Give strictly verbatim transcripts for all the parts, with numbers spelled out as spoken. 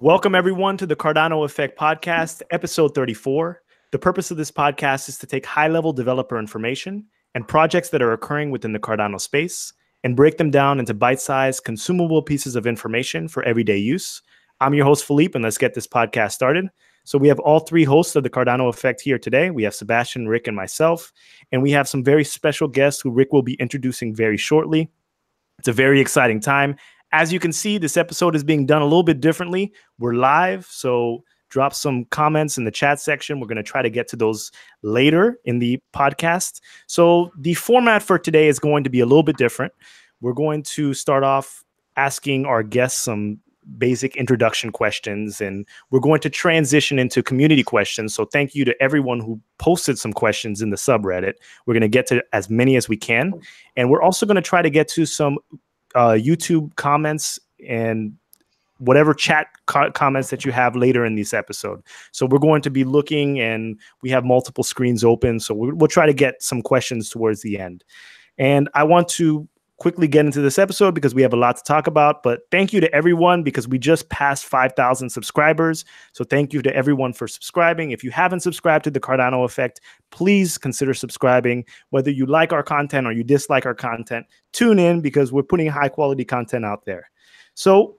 Welcome, everyone, to the Cardano Effect podcast, episode thirty-four. The purpose of this podcast is to take high-level developer information and projects that are occurring within the Cardano space and break them down into bite-sized, consumable pieces of information for everyday use. I'm your host, Philippe, and let's get this podcast started. So we have all three hosts of the Cardano Effect here today. We have Sebastian, Rick, and myself, and we have some very special guests who Rick will be introducing very shortly. It's a very exciting time. As you can see, this episode is being done a little bit differently. We're live, so drop some comments in the chat section. We're going to try to get to those later in the podcast. So the format for today is going to be a little bit different. We're going to start off asking our guests some basic introduction questions, and we're going to transition into community questions. So thank you to everyone who posted some questions in the subreddit. We're going to get to as many as we can, and we're also going to try to get to some Uh, YouTube comments and whatever chat co comments that you have later in this episode. So we're going to be looking, and we have multiple screens open. So we'll, we'll try to get some questions towards the end. And I want to quickly get into this episode because we have a lot to talk about. But thank you to everyone, because we just passed five thousand subscribers. So thank you to everyone for subscribing. If you haven't subscribed to the Cardano Effect, please consider subscribing. Whether you like our content or you dislike our content, tune in, because we're putting high quality content out there. So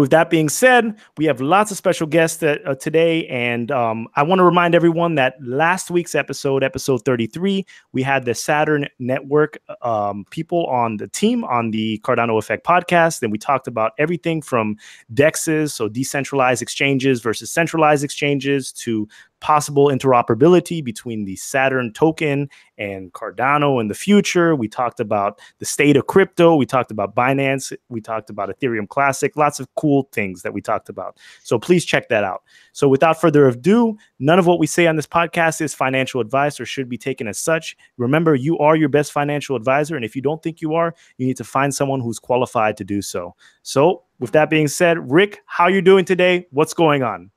with that being said, we have lots of special guests that, uh, today. And um, I want to remind everyone that last week's episode, episode thirty-three, we had the Saturn Network um, people on the team on the Cardano Effect podcast. And we talked about everything from D E Xs, so decentralized exchanges versus centralized exchanges, to possible interoperability between the Saturn token and Cardano in the future. We talked about the state of crypto. We talked about Binance. We talked about Ethereum Classic. Lots of cool things that we talked about. So please check that out. So without further ado, none of what we say on this podcast is financial advice or should be taken as such. Remember, you are your best financial advisor. And if you don't think you are, you need to find someone who's qualified to do so. So with that being said, Rick, how are you doing today? What's going on?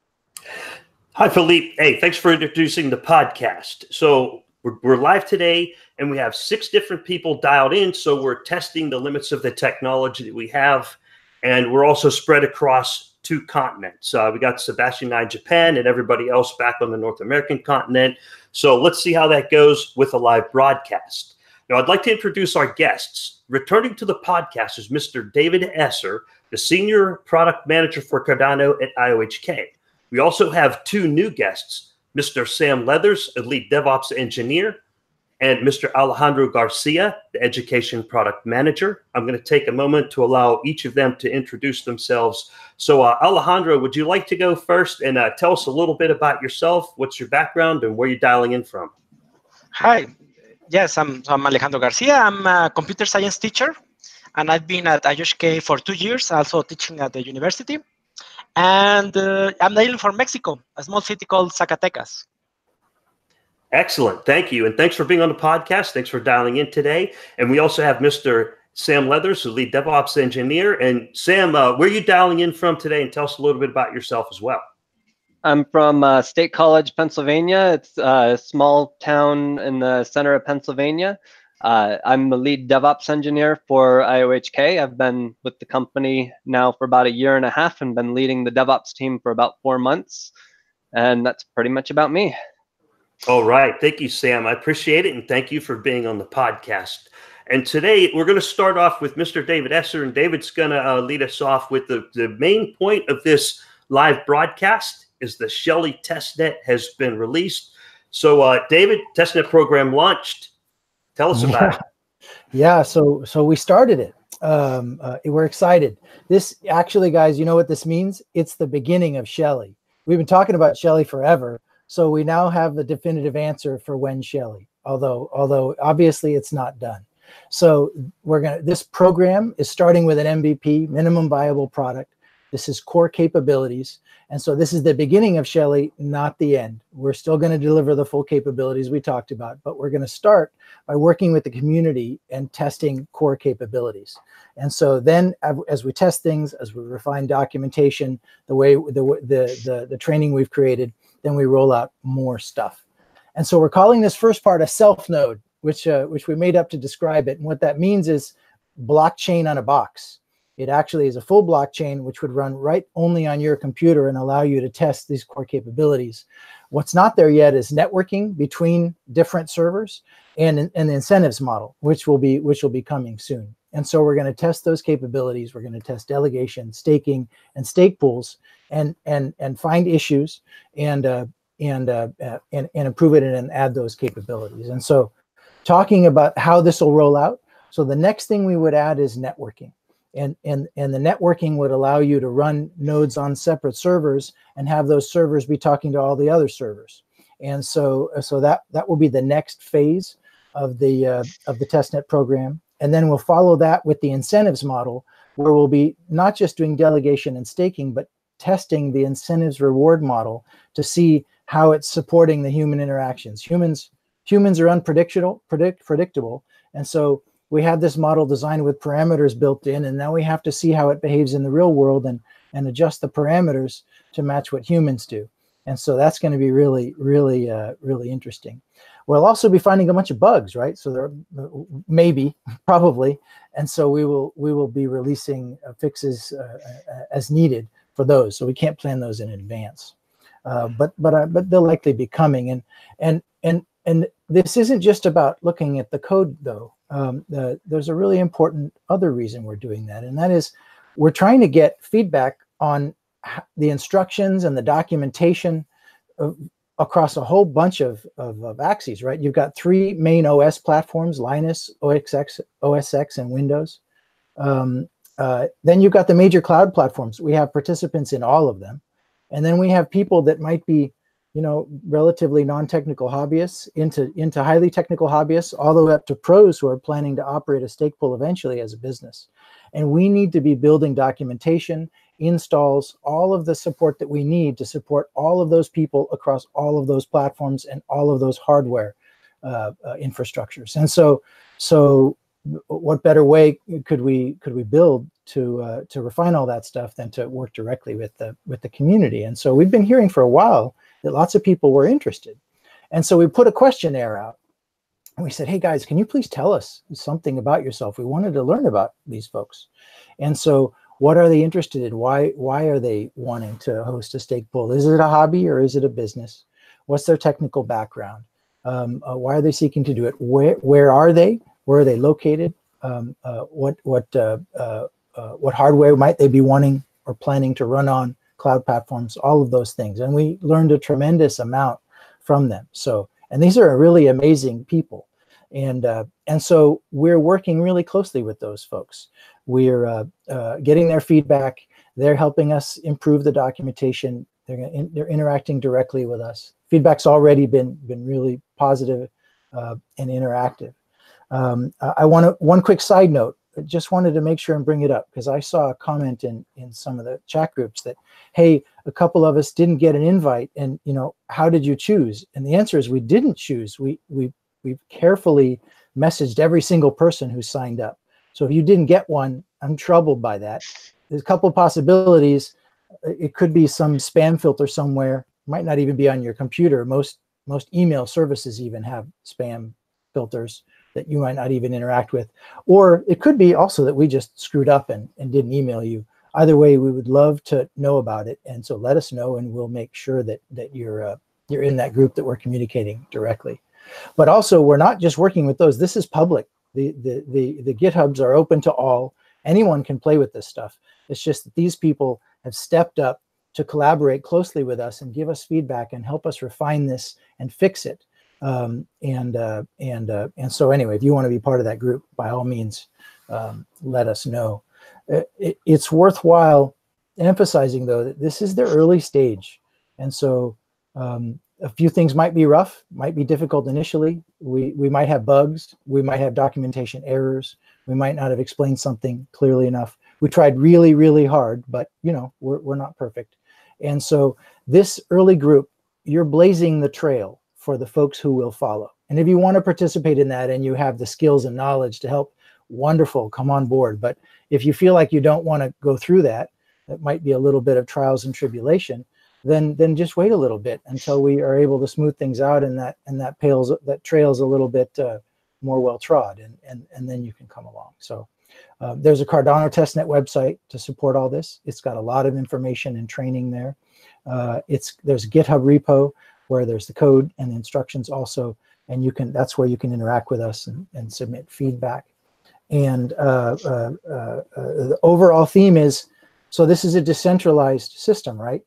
Hi, Philippe. Hey, thanks for introducing the podcast. So we're, we're live today, and we have six different people dialed in. So we're testing the limits of the technology that we have. And we're also spread across two continents. Uh, we got Sebastian and I in Japan, and everybody else back on the North American continent. So let's see how that goes with a live broadcast. Now, I'd like to introduce our guests. Returning to the podcast is Mister David Esser, the Senior Product Manager for Cardano at I O H K. We also have two new guests, Mister Sam Leathers, a lead DevOps engineer, and Mister Alejandro Garcia, the education product manager. I'm going to take a moment to allow each of them to introduce themselves. So uh, Alejandro, would you like to go first and uh, tell us a little bit about yourself, what's your background, and where you're dialing in from? Hi. Yes, I'm, I'm Alejandro Garcia. I'm a computer science teacher, and I've been at I O H K for two years, also teaching at the university. And uh, I'm dialing from Mexico, a small city called Zacatecas. Excellent. Thank you. And thanks for being on the podcast. Thanks for dialing in today. And we also have Mister Sam Leathers, the lead DevOps engineer. And Sam, uh, where are you dialing in from today? And tell us a little bit about yourself as well. I'm from uh, State College, Pennsylvania. It's a small town in the center of Pennsylvania. Uh, I'm the lead DevOps engineer for I O H K. I've been with the company now for about a year and a half and been leading the DevOps team for about four months. And that's pretty much about me. All right. Thank you, Sam. I appreciate it. And thank you for being on the podcast. And today we're going to start off with Mister David Esser. And David's going to uh, lead us off with the, the main point of this live broadcast is the Shelley Testnet has been released. So uh, David, Testnet program launched. Tell us about it. Yeah, so so we started it. Um, uh, we're excited. This actually, guys, you know what this means? It's the beginning of Shelley. We've been talking about Shelley forever, so we now have the definitive answer for when Shelley. Although although obviously it's not done. So we're gonna. This program is starting with an M V P, minimum viable product. This is core capabilities, and so this is the beginning of Shelley, not the end. We're still going to deliver the full capabilities we talked about, but we're going to start by working with the community and testing core capabilities. And so then, as we test things, as we refine documentation, the way the the the, the training we've created, then we roll out more stuff. And so we're calling this first part a self node, which uh, which we made up to describe it. And what that means is blockchain on a box. It actually is a full blockchain, which would run right only on your computer and allow you to test these core capabilities. What's not there yet is networking between different servers and, and the incentives model, which will be, which will be coming soon. And so we're going to test those capabilities. We're going to test delegation, staking, and stake pools, and and and find issues, and uh, and, uh, and and improve it, and, and add those capabilities. And so, talking about how this will roll out. So the next thing we would add is networking, and and and the networking would allow you to run nodes on separate servers and have those servers be talking to all the other servers. And so so that that will be the next phase of the uh, of the testnet program. And then we'll follow that with the incentives model, where we'll be not just doing delegation and staking, but testing the incentives reward model to see how it's supporting the human interactions. Humans, humans are unpredictable, predict, predictable. And so we have this model designed with parameters built in, and now we have to see how it behaves in the real world and, and adjust the parameters to match what humans do. And so that's going to be really, really, uh, really interesting. We'll also be finding a bunch of bugs, right? So there are, maybe, probably, and so we will we will be releasing uh, fixes uh, as needed for those. So we can't plan those in advance, uh, but but uh, but they'll likely be coming. And and and and this isn't just about looking at the code, though. Um, the, there's a really important other reason we're doing that, and that is we're trying to get feedback on the instructions and the documentation of, across a whole bunch of, of, of axes, right? You've got three main O S platforms, Linux, O S X, and Windows. Um, uh, then you've got the major cloud platforms. We have participants in all of them. And then we have people that might be, you know, relatively non-technical hobbyists into, into highly technical hobbyists, all the way up to pros who are planning to operate a stake pool eventually as a business. And we need to be building documentation, installs, all of the support that we need to support all of those people across all of those platforms and all of those hardware uh, uh, infrastructures. And so, so what better way could we could we build to uh, to refine all that stuff than to work directly with the with the community? And so we've been hearing for a while that lots of people were interested. And so we put a questionnaire out. And we said, hey guys, can you please tell us something about yourself? We wanted to learn about these folks. And so, what are they interested in? Why, why are they wanting to host a stake pool? Is it a hobby or is it a business? What's their technical background? Um, uh, why are they seeking to do it? Where, where are they? Where are they located? Um, uh, what, what, uh, uh, uh, what hardware might they be wanting or planning to run on? Cloud platforms, all of those things. And we learned a tremendous amount from them. So, and these are really amazing people. And uh, and so we're working really closely with those folks. We're uh, uh, getting their feedback. They're helping us improve the documentation. They're gonna in, they're interacting directly with us. Feedback's already been been really positive uh, and interactive. Um, I want to one quick side note. I just wanted to make sure and bring it up because I saw a comment in in some of the chat groups that, hey, a couple of us didn't get an invite, and you know, how did you choose? And the answer is we didn't choose. We we We've carefully messaged every single person who signed up. So if you didn't get one, I'm troubled by that. There's a couple possibilities. It could be some spam filter somewhere. It might not even be on your computer. Most most email services even have spam filters that you might not even interact with. Or it could be also that we just screwed up and, and didn't email you. Either way, we would love to know about it. And so let us know, and we'll make sure that, that you're, uh, you're in that group that we're communicating directly. But also, we're not just working with those. This is public. The, the, the, the GitHubs are open to all. Anyone can play with this stuff. It's just that these people have stepped up to collaborate closely with us and give us feedback and help us refine this and fix it. Um, and uh, and uh, and so anyway, if you want to be part of that group, by all means, um, let us know. It, it's worthwhile emphasizing, though, that this is the early stage. And so um, a few things might be rough, might be difficult initially. We, we might have bugs. We might have documentation errors. We might not have explained something clearly enough. We tried really, really hard, but you know, we're, we're not perfect. And so this early group, you're blazing the trail for the folks who will follow. And if you want to participate in that and you have the skills and knowledge to help, wonderful, come on board. But if you feel like you don't want to go through that, that might be a little bit of trials and tribulation. Then, then just wait a little bit until we are able to smooth things out, and that and that pales that trail's a little bit uh, more well trod, and and and then you can come along. So Uh, there's a Cardano testnet website to support all this. It's got a lot of information and training there. Uh, it's there's a GitHub repo where there's the code and the instructions also, and you can that's where you can interact with us and, and submit feedback. And uh, uh, uh, uh, the overall theme is, so this is a decentralized system, right?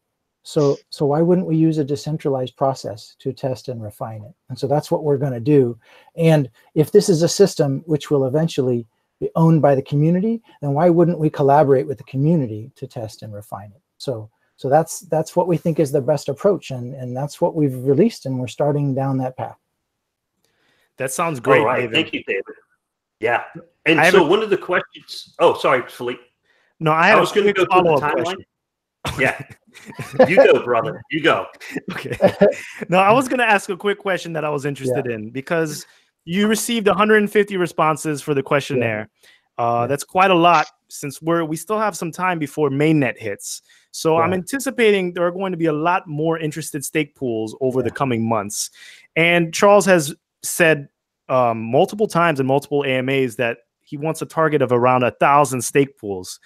So, so why wouldn't we use a decentralized process to test and refine it? And so that's what we're going to do. And if this is a system which will eventually be owned by the community, then why wouldn't we collaborate with the community to test and refine it? So, so that's that's what we think is the best approach, and and that's what we've released, and we're starting down that path. That sounds great. All right. David. Thank you, David. Yeah. And I so one of the questions. Oh, sorry, Philippe. No, I, I was going to go through the timeline. Question. Yeah, you go, brother. You go. Okay. No, I was going to ask a quick question that I was interested yeah. in, because you received one hundred fifty responses for the questionnaire. Yeah. Uh, yeah. That's quite a lot, since we're we still have some time before mainnet hits. So yeah. I'm anticipating there are going to be a lot more interested stake pools over yeah. the coming months. And Charles has said um, multiple times in multiple A M As that he wants a target of around a thousand stake pools.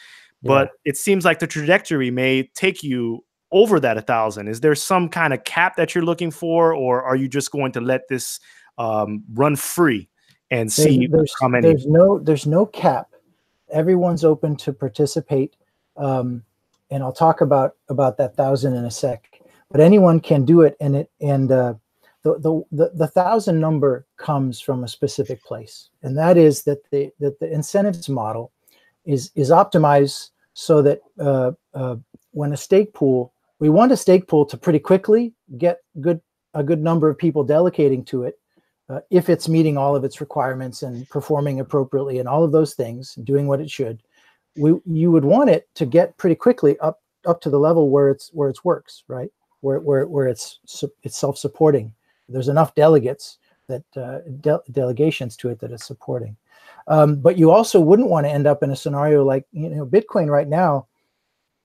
But yeah. it seems like the trajectory may take you over that one thousand. Is there some kind of cap that you're looking for, or are you just going to let this um, run free and see there's, how many? There's no, there's no cap. Everyone's open to participate, um, and I'll talk about about that one thousand in a sec. But anyone can do it, and it and uh, the the the one thousand number comes from a specific place, and that is that the that the incentives model is is optimized so that uh, uh, when a stake pool, we want a stake pool to pretty quickly get good a good number of people delegating to it, uh, if it's meeting all of its requirements and performing appropriately and all of those things, doing what it should. We you would want it to get pretty quickly up up to the level where it's where it works, right? Where where where it's it's self-supporting. There's enough delegates that uh, de delegations to it that it's supporting. Um, but you also wouldn't want to end up in a scenario like, you know, Bitcoin right now,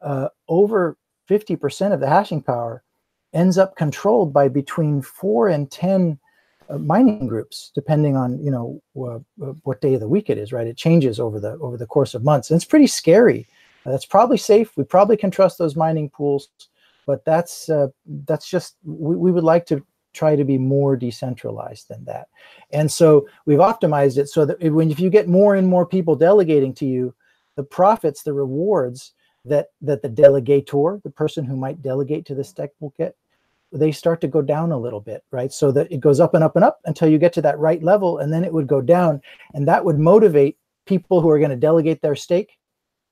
uh, over fifty percent of the hashing power ends up controlled by between four and ten uh, mining groups, depending on, you know, uh, what day of the week it is, right? It changes over the, over the course of months. And it's pretty scary. Uh, that's probably safe. We probably can trust those mining pools, but that's, uh, that's just, we, we would like to try to be more decentralized than that. And so we've optimized it so that when if you get more and more people delegating to you, the profits, the rewards that that the delegator, the person who might delegate to the stake will get, they start to go down a little bit, right? So that it goes up and up and up until you get to that right level, and then it would go down. And that would motivate people who are going to delegate their stake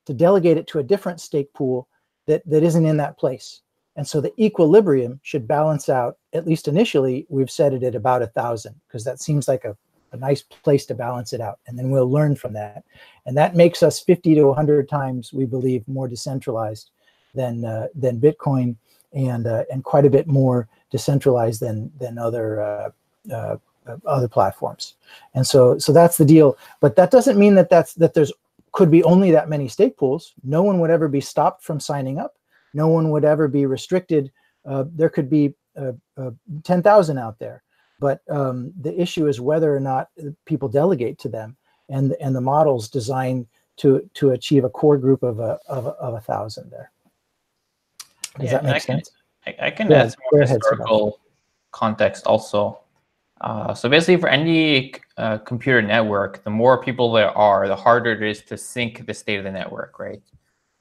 to delegate it to a different stake pool that, that isn't in that place. And so the equilibrium should balance out, at least initially, we've set it at about one thousand, because that seems like a, a nice place to balance it out. And then we'll learn from that. And that makes us fifty to one hundred times, we believe, more decentralized than uh, than Bitcoin, and uh, and quite a bit more decentralized than than other uh, uh, other platforms. And so so that's the deal. But that doesn't mean that that's that there's could be only that many stake pools. No one would ever be stopped from signing up. No one would ever be restricted. Uh, there could be uh, uh, ten thousand out there, but um, the issue is whether or not people delegate to them, and and the model's designed to to achieve a core group of a of a, of a thousand. There. Does yeah, that make I sense? Can, I, I can add some more historical context also. Uh, so basically, for any uh, computer network, the more people there are, the harder it is to sync the state of the network, right?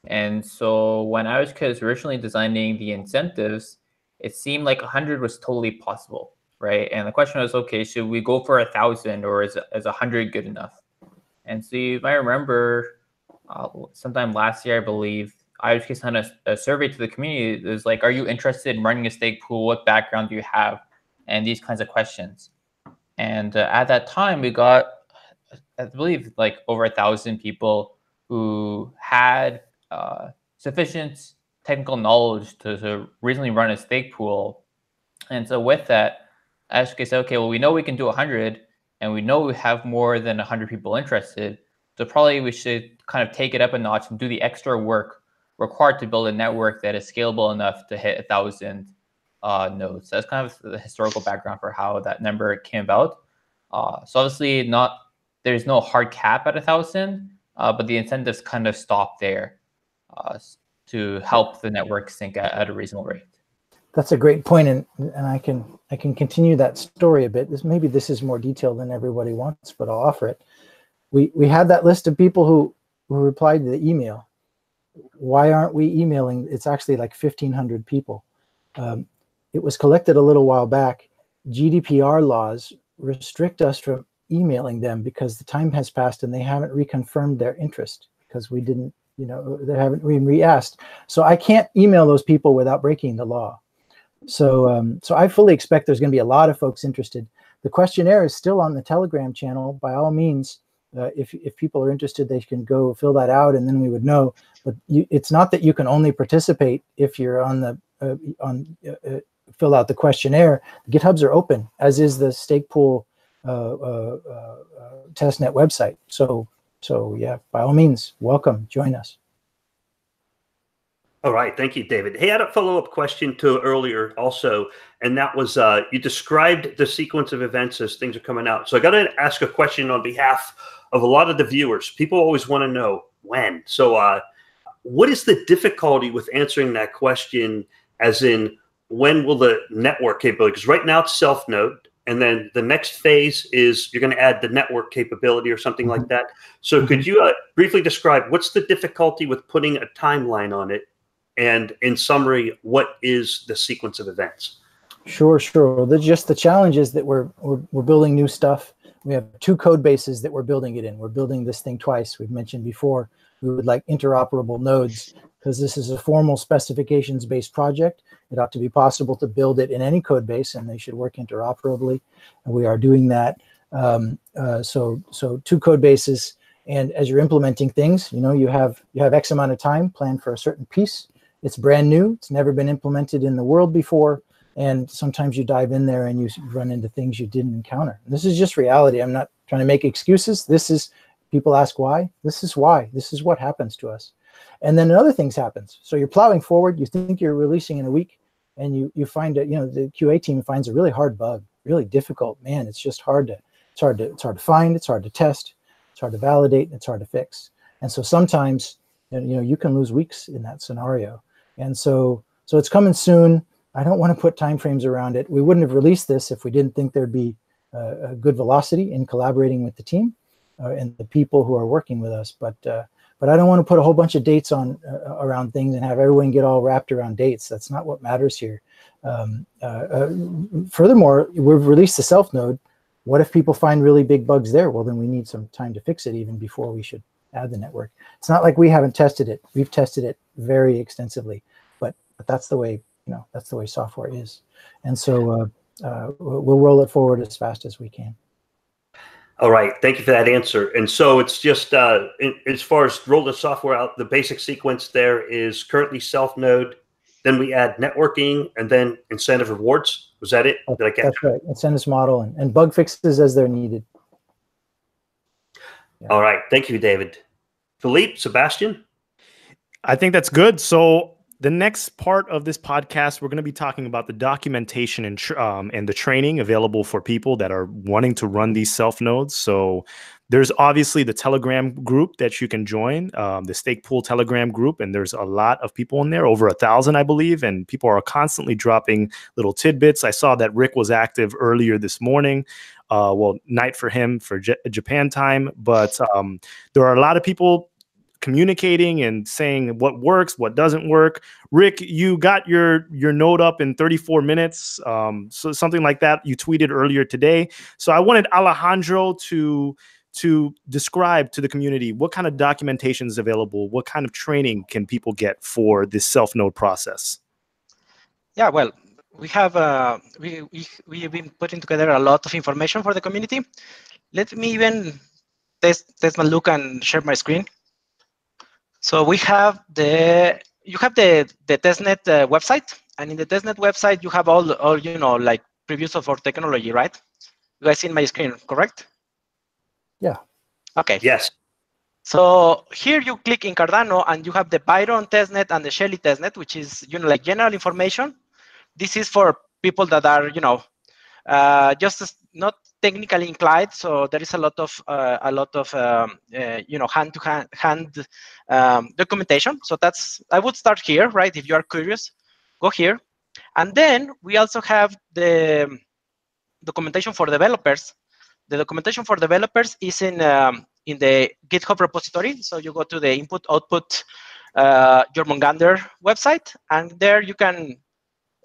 And so when I O H K was originally designing the incentives, it seemed like one hundred was totally possible, right? And the question was, okay, should we go for one thousand, or is, is one hundred good enough? And so you might remember uh, sometime last year, I believe, I O H K sent a, a survey to the community. It was like, are you interested in running a stake pool? What background do you have? And these kinds of questions. And uh, at that time, we got, I believe, like over one thousand people who had Uh, sufficient technical knowledge to, to reasonably run a stake pool. And so with that, I O H K said, okay, well, we know we can do one hundred, and we know we have more than one hundred people interested, so probably we should kind of take it up a notch and do the extra work required to build a network that is scalable enough to hit one thousand uh, nodes. So that's kind of the historical background for how that number came about. Uh, so obviously not, there's no hard cap at one thousand, uh, but the incentives kind of stop there uh, to help the network sync at, at a reasonable rate. That's a great point, and and I can I can continue that story a bit. This maybe this is more detailed than everybody wants, but I'll offer it. We we had that list of people who who replied to the email. Why aren't we emailing? It's actually like fifteen hundred people. Um, it was collected a little while back. G D P R laws restrict us from emailing them because the time has passed and they haven't reconfirmed their interest because we didn't, you know, they haven't re-asked. So I can't email those people without breaking the law. So, um, so I fully expect there's going to be a lot of folks interested. The questionnaire is still on the Telegram channel. By all means, uh, if, if people are interested, they can go fill that out, and then we would know. But you, it's not that you can only participate if you're on the uh, on uh, uh, fill out the questionnaire. The GitHubs are open, as is the stake pool uh, uh, uh, testnet website. So, so yeah, by all means, welcome, join us. All right. Thank you, David. Hey, I had a follow-up question to earlier also, and that was uh, you described the sequence of events as things are coming out. So I got to ask a question on behalf of a lot of the viewers. People always want to know when. So uh, what is the difficulty with answering that question, as in when will the network capability? Because right now it's self-node, and then the next phase is you're going to add the network capability or something like that. So could you uh, briefly describe what's the difficulty with putting a timeline on it? And in summary, what is the sequence of events? Sure, sure. The, just the challenge is that we're, we're, we're building new stuff. We have two code bases that we're building it in. We're building this thing twice. We've mentioned before we would like interoperable nodes because this is a formal specifications-based project. It ought to be possible to build it in any code base, and they should work interoperably. And we are doing that. Um, uh, so, so two code bases. And as you're implementing things, you know, you have, you have X amount of time planned for a certain piece. It's brand new. It's never been implemented in the world before. And sometimes you dive in there and you run into things you didn't encounter. This is just reality. I'm not trying to make excuses. This is, people ask why. This is why. This is what happens to us. And then other things happens. So you're plowing forward. You think you're releasing in a week. And you, you find a, you know, the Q A team finds a really hard bug, really difficult. Man, it's just hard to, it's hard to, it's hard to find. It's hard to test. It's hard to validate. And it's hard to fix. And so sometimes, you know, you can lose weeks in that scenario. And so, so it's coming soon. I don't want to put timeframes around it. We wouldn't have released this if we didn't think there'd be uh, a good velocity in collaborating with the team uh, and the people who are working with us. But, uh, but I don't want to put a whole bunch of dates on uh, around things and have everyone get all wrapped around dates. That's not what matters here. Um, uh, uh, furthermore, we've released the self node. What if people find really big bugs there? Well, then we need some time to fix it even before we should add the network. It's not like we haven't tested it. We've tested it very extensively, but but that's the way, you know, that's the way software is. And so uh, uh, we'll roll it forward as fast as we can. All right, thank you for that answer. And so it's just uh, it, as far as roll the software out, the basic sequence there is currently self-node, then we add networking, and then incentive rewards. Was that it? Did I catch that's right, incentives model and, and bug fixes as they're needed. Yeah. All right. Thank you, David. Philippe, Sebastian? I think that's good. So the next part of this podcast, we're going to be talking about the documentation and, tr um, and the training available for people that are wanting to run these self-nodes. So there's obviously the Telegram group that you can join, um, the Stake Pool Telegram group, and there's a lot of people in there, over a thousand, I believe, and people are constantly dropping little tidbits. I saw that Rick was active earlier this morning. Uh, well, night for him for J Japan time. But um, there are a lot of people communicating and saying what works, what doesn't work. Rick, you got your your node up in thirty-four minutes. Um, so something like that you tweeted earlier today. So I wanted Alejandro to to describe to the community what kind of documentation is available, what kind of training can people get for this self-node process? Yeah, well, we have uh, we, we we have been putting together a lot of information for the community. Let me even test test my look and share my screen. So we have the you have the the testnet uh, website, and in the testnet website you have all all you know like previews of our technology, right? You guys see my screen, correct? Yeah. Okay. Yes. So here you click in Cardano, and you have the Byron testnet and the Shelley testnet, which is you know like general information. This is for people that are, you know, uh, just not technically inclined. So there is a lot of uh, a lot of um, uh, you know hand to hand hand um, documentation. So that's I would start here, right? If you are curious, go here, and then we also have the documentation for developers. The documentation for developers is in um, in the GitHub repository. So you go to the input output uh, Jormungandr website, and there you can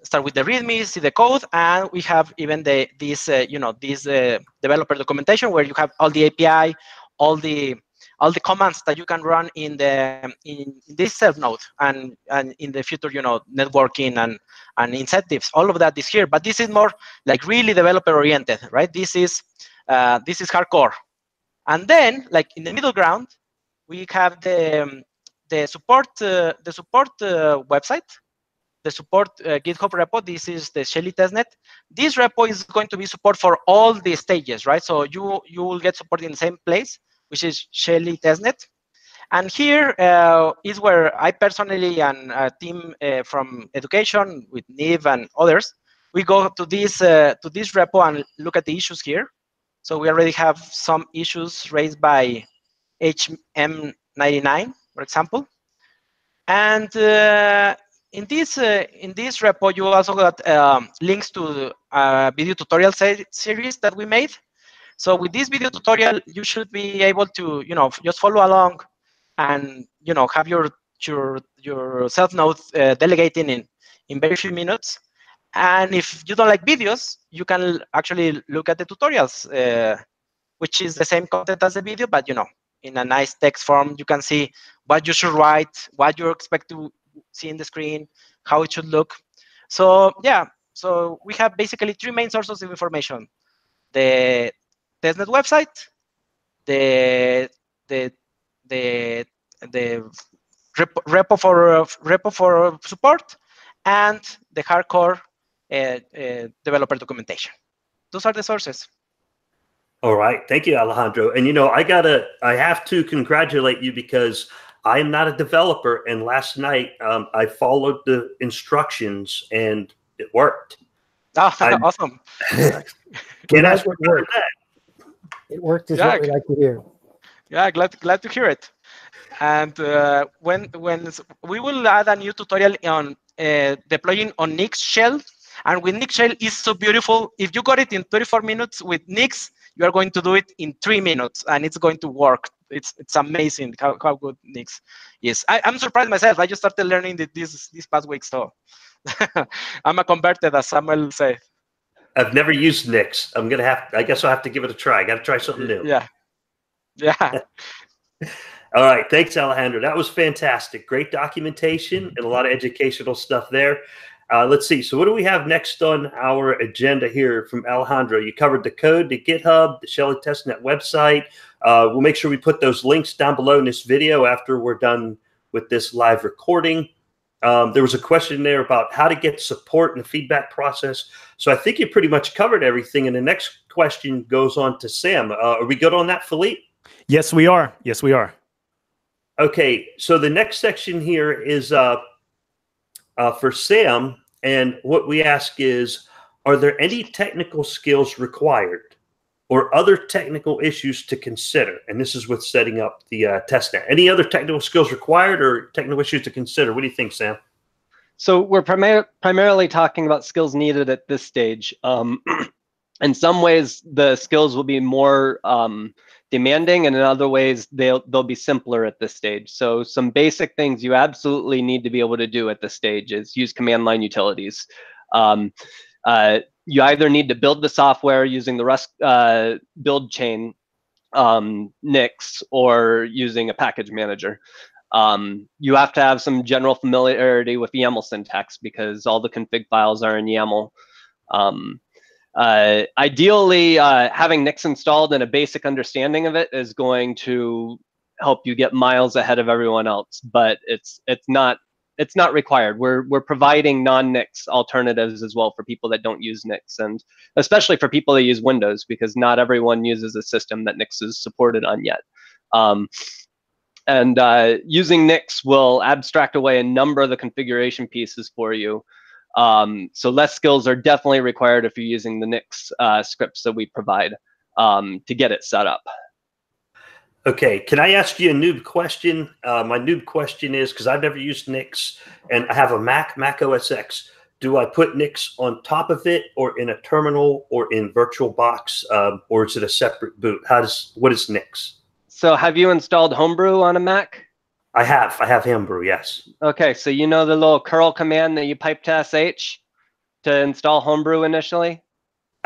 start with the README, see the code, and we have even the this uh, you know this uh, developer documentation where you have all the A P I, all the all the commands that you can run in the in this self node, and and in the future, you know, networking and and incentives. All of that is here, but this is more like really developer oriented, right? This is Uh, this is hardcore. And then, like in the middle ground, we have the um, the support uh, the support uh, website, the support uh, GitHub repo. This is the Shelley Testnet. This repo is going to be support for all the stages, right? So you you will get support in the same place, which is Shelley Testnet. And here uh, is where I personally and a team uh, from education with Niv and others, we go to this uh, to this repo and look at the issues here. So we already have some issues raised by H M ninety-nine, for example. And uh, in this uh, in this repo, you also got um, links to uh, video tutorial se series that we made. So with this video tutorial, you should be able to, you know, just follow along, and you know, have your your your self node uh, delegating in in very few minutes. And if you don't like videos, you can actually look at the tutorials, uh, which is the same content as the video, but you know, in a nice text form. You can see what you should write, what you expect to see in the screen, how it should look. So yeah, so we have basically three main sources of information: the testnet website, the the the the repo, repo for uh, repo for support, and the hardcore Uh, uh, developer documentation. Those are the sources. All right, thank you, Alejandro. And you know, I gotta, I have to congratulate you, because I am not a developer, and last night um, I followed the instructions and it worked. Oh, awesome! Can ask what worked. That. It worked is yeah, what we like to hear. Yeah, glad glad to hear it. And uh, when when we will add a new tutorial on uh, deploying on Nix shell. And with Nix shell is so beautiful. If you got it in thirty-four minutes with Nix, you are going to do it in three minutes, and it's going to work. It's it's amazing how, how good Nix is. I, I'm surprised myself. I just started learning it this this past week, so I'm a converted, as Samuel said. I've never used Nix. I'm gonna have. I guess I'll have to give it a try. I got to try something new. Yeah, yeah. All right, thanks, Alejandro. That was fantastic. Great documentation and a lot of educational stuff there. Uh, let's see. So what do we have next on our agenda here from Alejandro? You covered the code, the GitHub, the Shelley Testnet website. Uh, we'll make sure we put those links down below in this video after we're done with this live recording. Um, there was a question there about how to get support and the feedback process. So I think you pretty much covered everything. And the next question goes on to Sam. Uh, are we good on that, Philippe? Yes, we are. Yes, we are. Okay. So the next section here is... Uh, Uh, for Sam, and what we ask is, are there any technical skills required or other technical issues to consider? And this is with setting up the uh, testnet. Any other technical skills required or technical issues to consider? What do you think, Sam? So we're primar primarily talking about skills needed at this stage. Um, in some ways, the skills will be more um, demanding, and in other ways they'll they'll be simpler at this stage. So some basic things you absolutely need to be able to do at this stage is use command line utilities. Um, uh, you either need to build the software using the Rust uh, build chain, um, Nix, or using a package manager. Um, you have to have some general familiarity with YAML syntax, because all the config files are in YAML. Um, Uh, ideally, uh, having Nix installed and a basic understanding of it is going to help you get miles ahead of everyone else. But it's it's not it's not required. We're we're providing non-Nix alternatives as well for people that don't use Nix, and especially for people that use Windows, because not everyone uses a system that Nix is supported on yet. Um, and uh, using Nix will abstract away a number of the configuration pieces for you. Um, so less skills are definitely required if you're using the Nix uh, scripts that we provide um, to get it set up. Okay, can I ask you a noob question? Uh, my noob question is, because I've never used Nix and I have a Mac, Mac O S X. Do I put Nix on top of it or in a terminal or in VirtualBox um, or is it a separate boot? How does, what is Nix? So have you installed Homebrew on a Mac? I have. I have Homebrew, yes. Okay, so you know the little curl command that you pipe to S H to install Homebrew initially?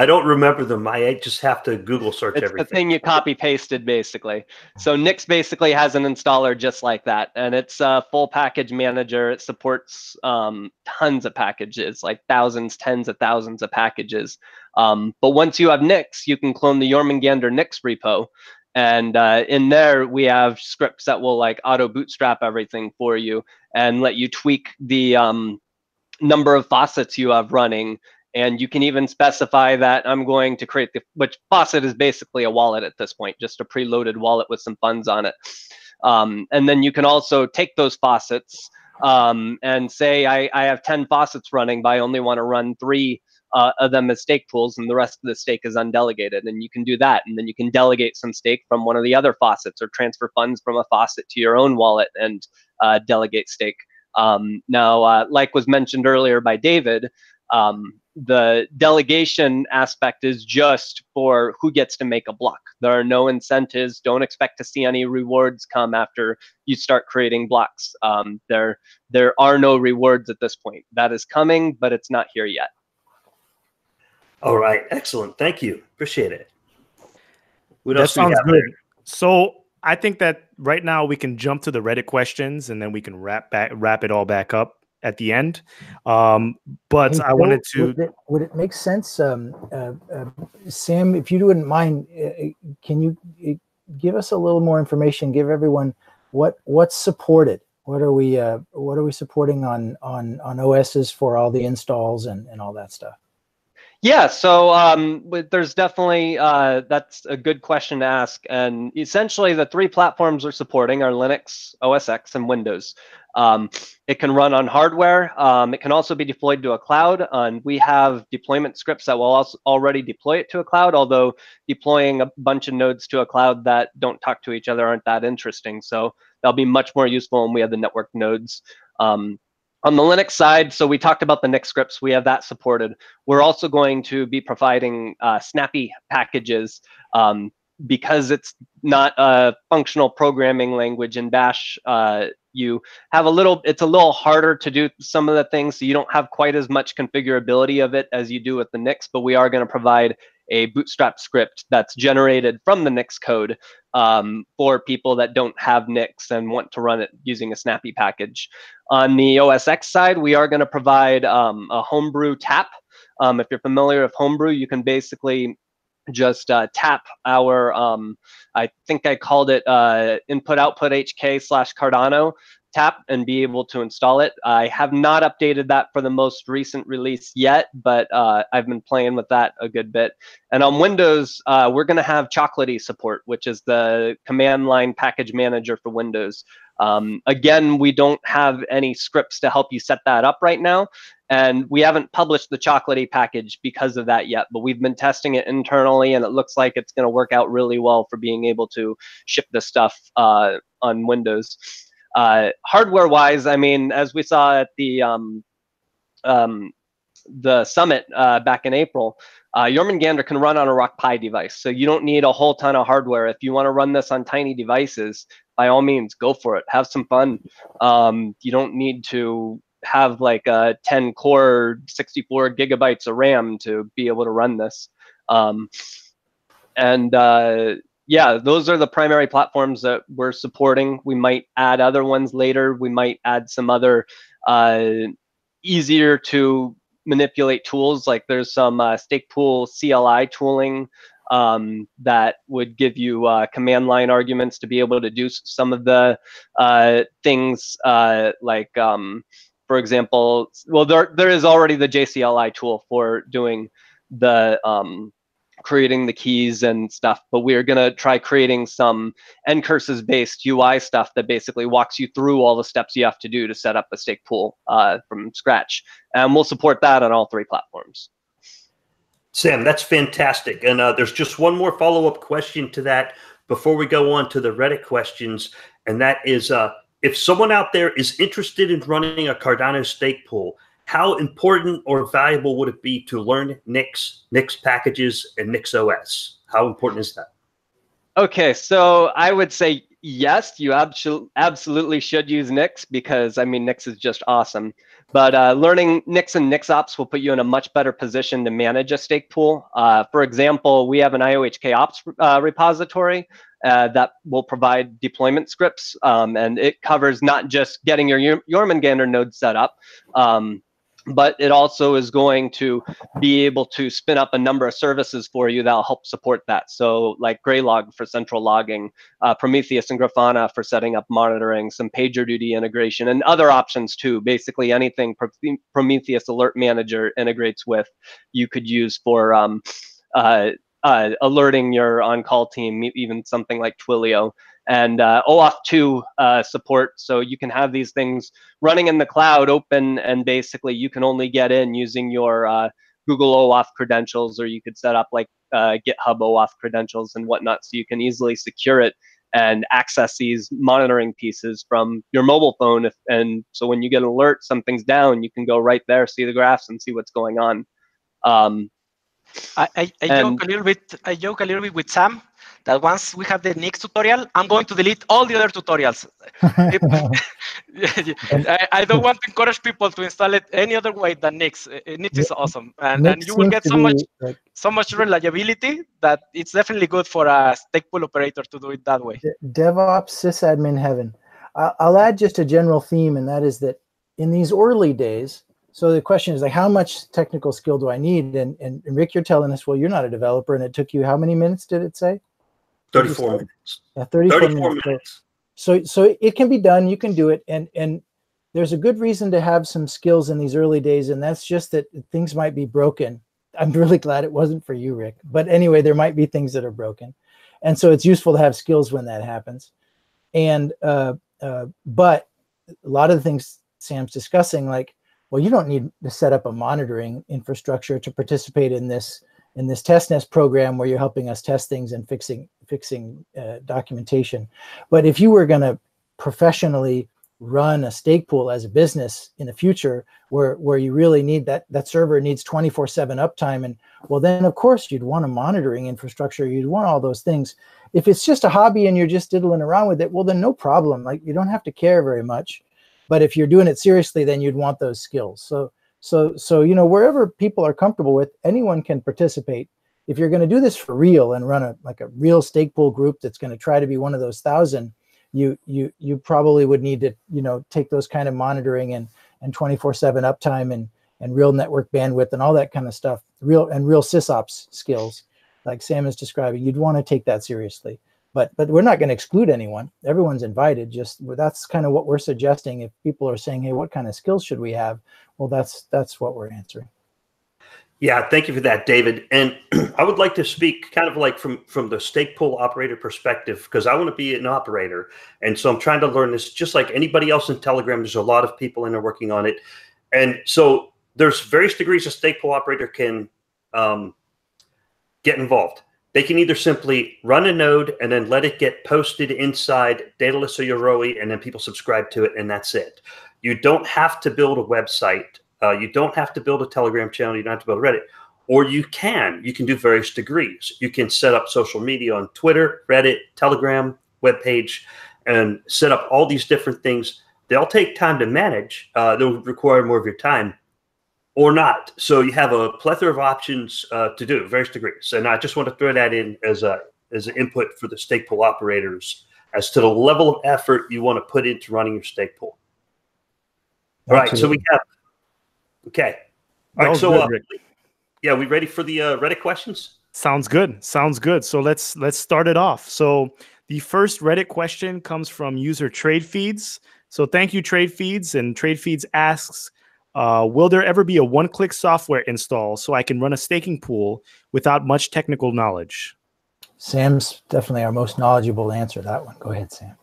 I don't remember them. I just have to Google search it's everything. It's the thing you copy-pasted, basically. So Nix basically has an installer just like that, and it's a full package manager. It supports um, tons of packages, like thousands, tens of thousands of packages. Um, but once you have Nix, you can clone the Jormungandr Nix repo, and uh, in there we have scripts that will like auto-bootstrap everything for you and let you tweak the um, number of faucets you have running. And you can even specify that I'm going to create the, which faucet is basically a wallet at this point, just a preloaded wallet with some funds on it. Um, and then you can also take those faucets um, and say, I, I have ten faucets running, but I only want to run three uh, of them as stake pools, and the rest of the stake is undelegated. And you can do that. And then you can delegate some stake from one of the other faucets or transfer funds from a faucet to your own wallet and uh, delegate stake. Um, now, uh, like was mentioned earlier by David, um, the delegation aspect is just for who gets to make a block. There are no incentives. Don't expect to see any rewards come after you start creating blocks. Um, there, there are no rewards at this point. That is coming, but it's not here yet. All right. Excellent. Thank you. Appreciate it. What that else sounds we good. So I think that right now we can jump to the Reddit questions and then we can wrap back, wrap it all back up at the end. Um, but hey, I wanted to... Would it, would it make sense, um, uh, uh, Sam, if you wouldn't mind, uh, can you uh, give us a little more information, give everyone what what's supported? What are we uh, what are we supporting on, on, on O Ss for all the installs and, and all that stuff? Yeah, so um, there's definitely, uh, that's a good question to ask. And essentially the three platforms we're supporting are Linux, O S X, and Windows. Um, it can run on hardware. Um, it can also be deployed to a cloud. And we have deployment scripts that will also already deploy it to a cloud, although deploying a bunch of nodes to a cloud that don't talk to each other aren't that interesting. So they'll be much more useful when we have the network nodes. Um, on the Linux side, so we talked about the Nix scripts. We have that supported. We're also going to be providing uh, snappy packages. Um, because it's not a functional programming language in Bash, uh, you have a little, it's a little harder to do some of the things. So you don't have quite as much configurability of it as you do with the Nix, but we are going to provide a bootstrap script that's generated from the Nix code um, for people that don't have Nix and want to run it using a snappy package. On the O S X side, we are going to provide um, a homebrew tap. Um, if you're familiar with homebrew, you can basically just uh, tap our, um, I think I called it uh, input output H K slash Cardano tap and be able to install it. I have not updated that for the most recent release yet, but uh, I've been playing with that a good bit. And on Windows, uh, we're going to have Chocolaty support, which is the command line package manager for Windows. Um, again, we don't have any scripts to help you set that up right now. And we haven't published the Chocolaty package because of that yet, but we've been testing it internally, and it looks like it's going to work out really well for being able to ship this stuff uh, on Windows. Uh, Hardware-wise, I mean, as we saw at the um, um, the summit uh, back in April, uh, Jormungandr can run on a Rock Pi device, so you don't need a whole ton of hardware. If you want to run this on tiny devices, by all means, go for it. Have some fun. Um, you don't need to have like a ten core, sixty-four gigabytes of RAM to be able to run this. Um, and uh, yeah, those are the primary platforms that we're supporting. We might add other ones later. We might add some other uh, easier to manipulate tools. Like there's some uh, stake pool C L I tooling um, that would give you uh, command line arguments to be able to do some of the uh, things uh, like um, for example, well, there there is already the J C L I tool for doing the um, creating the keys and stuff, but we're going to try creating some ncurses based U I stuff that basically walks you through all the steps you have to do to set up a stake pool uh, from scratch. And we'll support that on all three platforms. Sam, that's fantastic. And uh, there's just one more follow-up question to that before we go on to the Reddit questions. And that is, uh, if someone out there is interested in running a Cardano stake pool, how important or valuable would it be to learn Nix, Nix packages, and Nix O S? How important is that? Okay, so I would say yes, you abso absolutely should use Nix because, I mean, Nix is just awesome. But uh, learning Nix and NixOps will put you in a much better position to manage a stake pool. Uh, for example, we have an I O H K ops uh, repository Uh, that will provide deployment scripts, um, and it covers not just getting your Jormungandr node set up, um, but it also is going to be able to spin up a number of services for you that will help support that. So like Graylog for central logging, uh, Prometheus and Grafana for setting up monitoring, some PagerDuty integration, and other options too. Basically anything Prometheus Alert Manager integrates with, you could use for um, uh, Uh, alerting your on-call team, even something like Twilio. And uh, OAuth two uh, support, so you can have these things running in the cloud open, and basically you can only get in using your uh, Google OAuth credentials, or you could set up like uh, GitHub OAuth credentials and whatnot, so you can easily secure it and access these monitoring pieces from your mobile phone. If, and so when you get an alert, something's down, you can go right there, see the graphs, and see what's going on. Um, I, I, I joke a little bit. I joke a little bit with Sam that once we have the Nix tutorial, I'm going to delete all the other tutorials. I, I don't want to encourage people to install it any other way than Nix. Nix is awesome, and, and you will get so much, so much reliability that it's definitely good for a stake pool operator to do it that way. DevOps, sysadmin heaven. I'll add just a general theme, and that is that in these early days. So the question is, like, how much technical skill do I need? And, and, and Rick, you're telling us, well, you're not a developer, and it took you how many minutes did it say? thirty-four minutes. Yeah, thirty-four, thirty-four minutes. minutes. So, so it can be done. You can do it. And, and there's a good reason to have some skills in these early days, and that's just that things might be broken. I'm really glad it wasn't for you, Rick. But anyway, there might be things that are broken. And so it's useful to have skills when that happens. And uh, uh, but a lot of the things Sam's discussing, like, well, you don't need to set up a monitoring infrastructure to participate in this in this testnet program where you're helping us test things and fixing fixing uh, documentation. But if you were going to professionally run a stake pool as a business in the future, where where you really need that that server needs twenty-four seven uptime, and well, then of course you'd want a monitoring infrastructure. You'd want all those things. If it's just a hobby and you're just diddling around with it, well, then no problem. Like, you don't have to care very much. But if you're doing it seriously, then you'd want those skills. So, so, so you know, wherever people are comfortable with, anyone can participate. If you're going to do this for real and run a like a real stake pool group that's going to try to be one of those thousand, you you you probably would need to you know take those kind of monitoring and and twenty-four seven uptime and and real network bandwidth and all that kind of stuff. Real and real sysops skills, like Sam is describing, you'd want to take that seriously. But, but we're not going to exclude anyone. Everyone's invited. Just that's kind of what we're suggesting. If people are saying, hey, what kind of skills should we have? Well, that's that's what we're answering. Yeah, thank you for that, David. And I would like to speak kind of like from, from the stake pool operator perspective, because I want to be an operator. And so I'm trying to learn this just like anybody else in Telegram. There's a lot of people in there working on it. And so there's various degrees a stake pool operator can um, get involved. They can either simply run a node and then let it get posted inside Daedalus or Yoroi, and then people subscribe to it, and that's it. You don't have to build a website. Uh, you don't have to build a Telegram channel. You don't have to build Reddit. Or you can. You can do various degrees. You can set up social media on Twitter, Reddit, Telegram, webpage, and set up all these different things. They'll take time to manage. Uh, they'll require more of your time. Or not. So you have a plethora of options uh, to do, various degrees. And I just want to throw that in as a as an input for the stake pool operators as to the level of effort you want to put into running your stake pool. All Absolutely. right. So we have. Okay. All that right. So good, uh, yeah, we ready for the uh, Reddit questions? Sounds good. Sounds good. So let's let's start it off. So the first Reddit question comes from user TradeFeeds. So thank you, TradeFeeds, and TradeFeeds asks, Uh, will there ever be a one-click software install so I can run a staking pool without much technical knowledge? Sam's definitely our most knowledgeable answer to that one. Go ahead, Sam.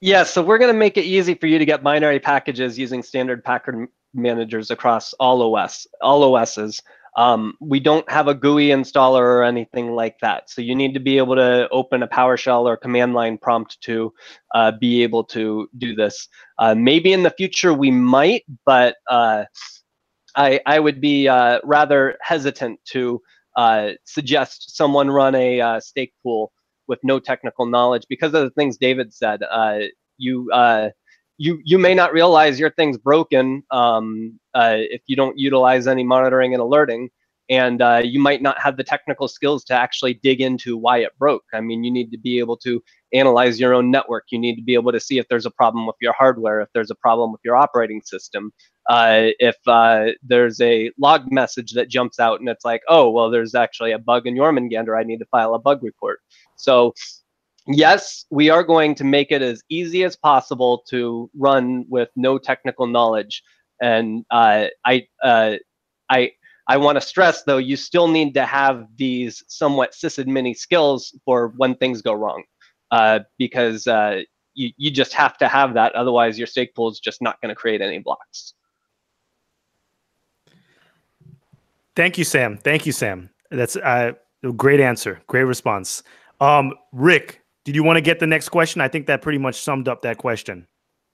Yeah, so we're going to make it easy for you to get binary packages using standard package managers across all O S, all O Ss. Um, we don't have a G U I installer or anything like that. So you need to be able to open a PowerShell or command line prompt to uh, be able to do this. Uh, maybe in the future we might, but uh, I, I would be uh, rather hesitant to uh, suggest someone run a uh, stake pool with no technical knowledge because of the things David said. Uh, you, uh, You, you may not realize your thing's broken um, uh, if you don't utilize any monitoring and alerting, and uh, you might not have the technical skills to actually dig into why it broke. I mean, you need to be able to analyze your own network. You need to be able to see if there's a problem with your hardware, if there's a problem with your operating system, uh, if uh, there's a log message that jumps out and it's like, oh, well, there's actually a bug in Jormungandr. I need to file a bug report. So yes, we are going to make it as easy as possible to run with no technical knowledge. And uh, I, uh, I, I want to stress, though, you still need to have these somewhat sysadmin skills for when things go wrong, uh, because uh, you, you just have to have that. Otherwise, your stake pool is just not going to create any blocks. Thank you, Sam. Thank you, Sam. That's uh, a great answer. Great response. Um, Rick, did you want to get the next question? I think that pretty much summed up that question.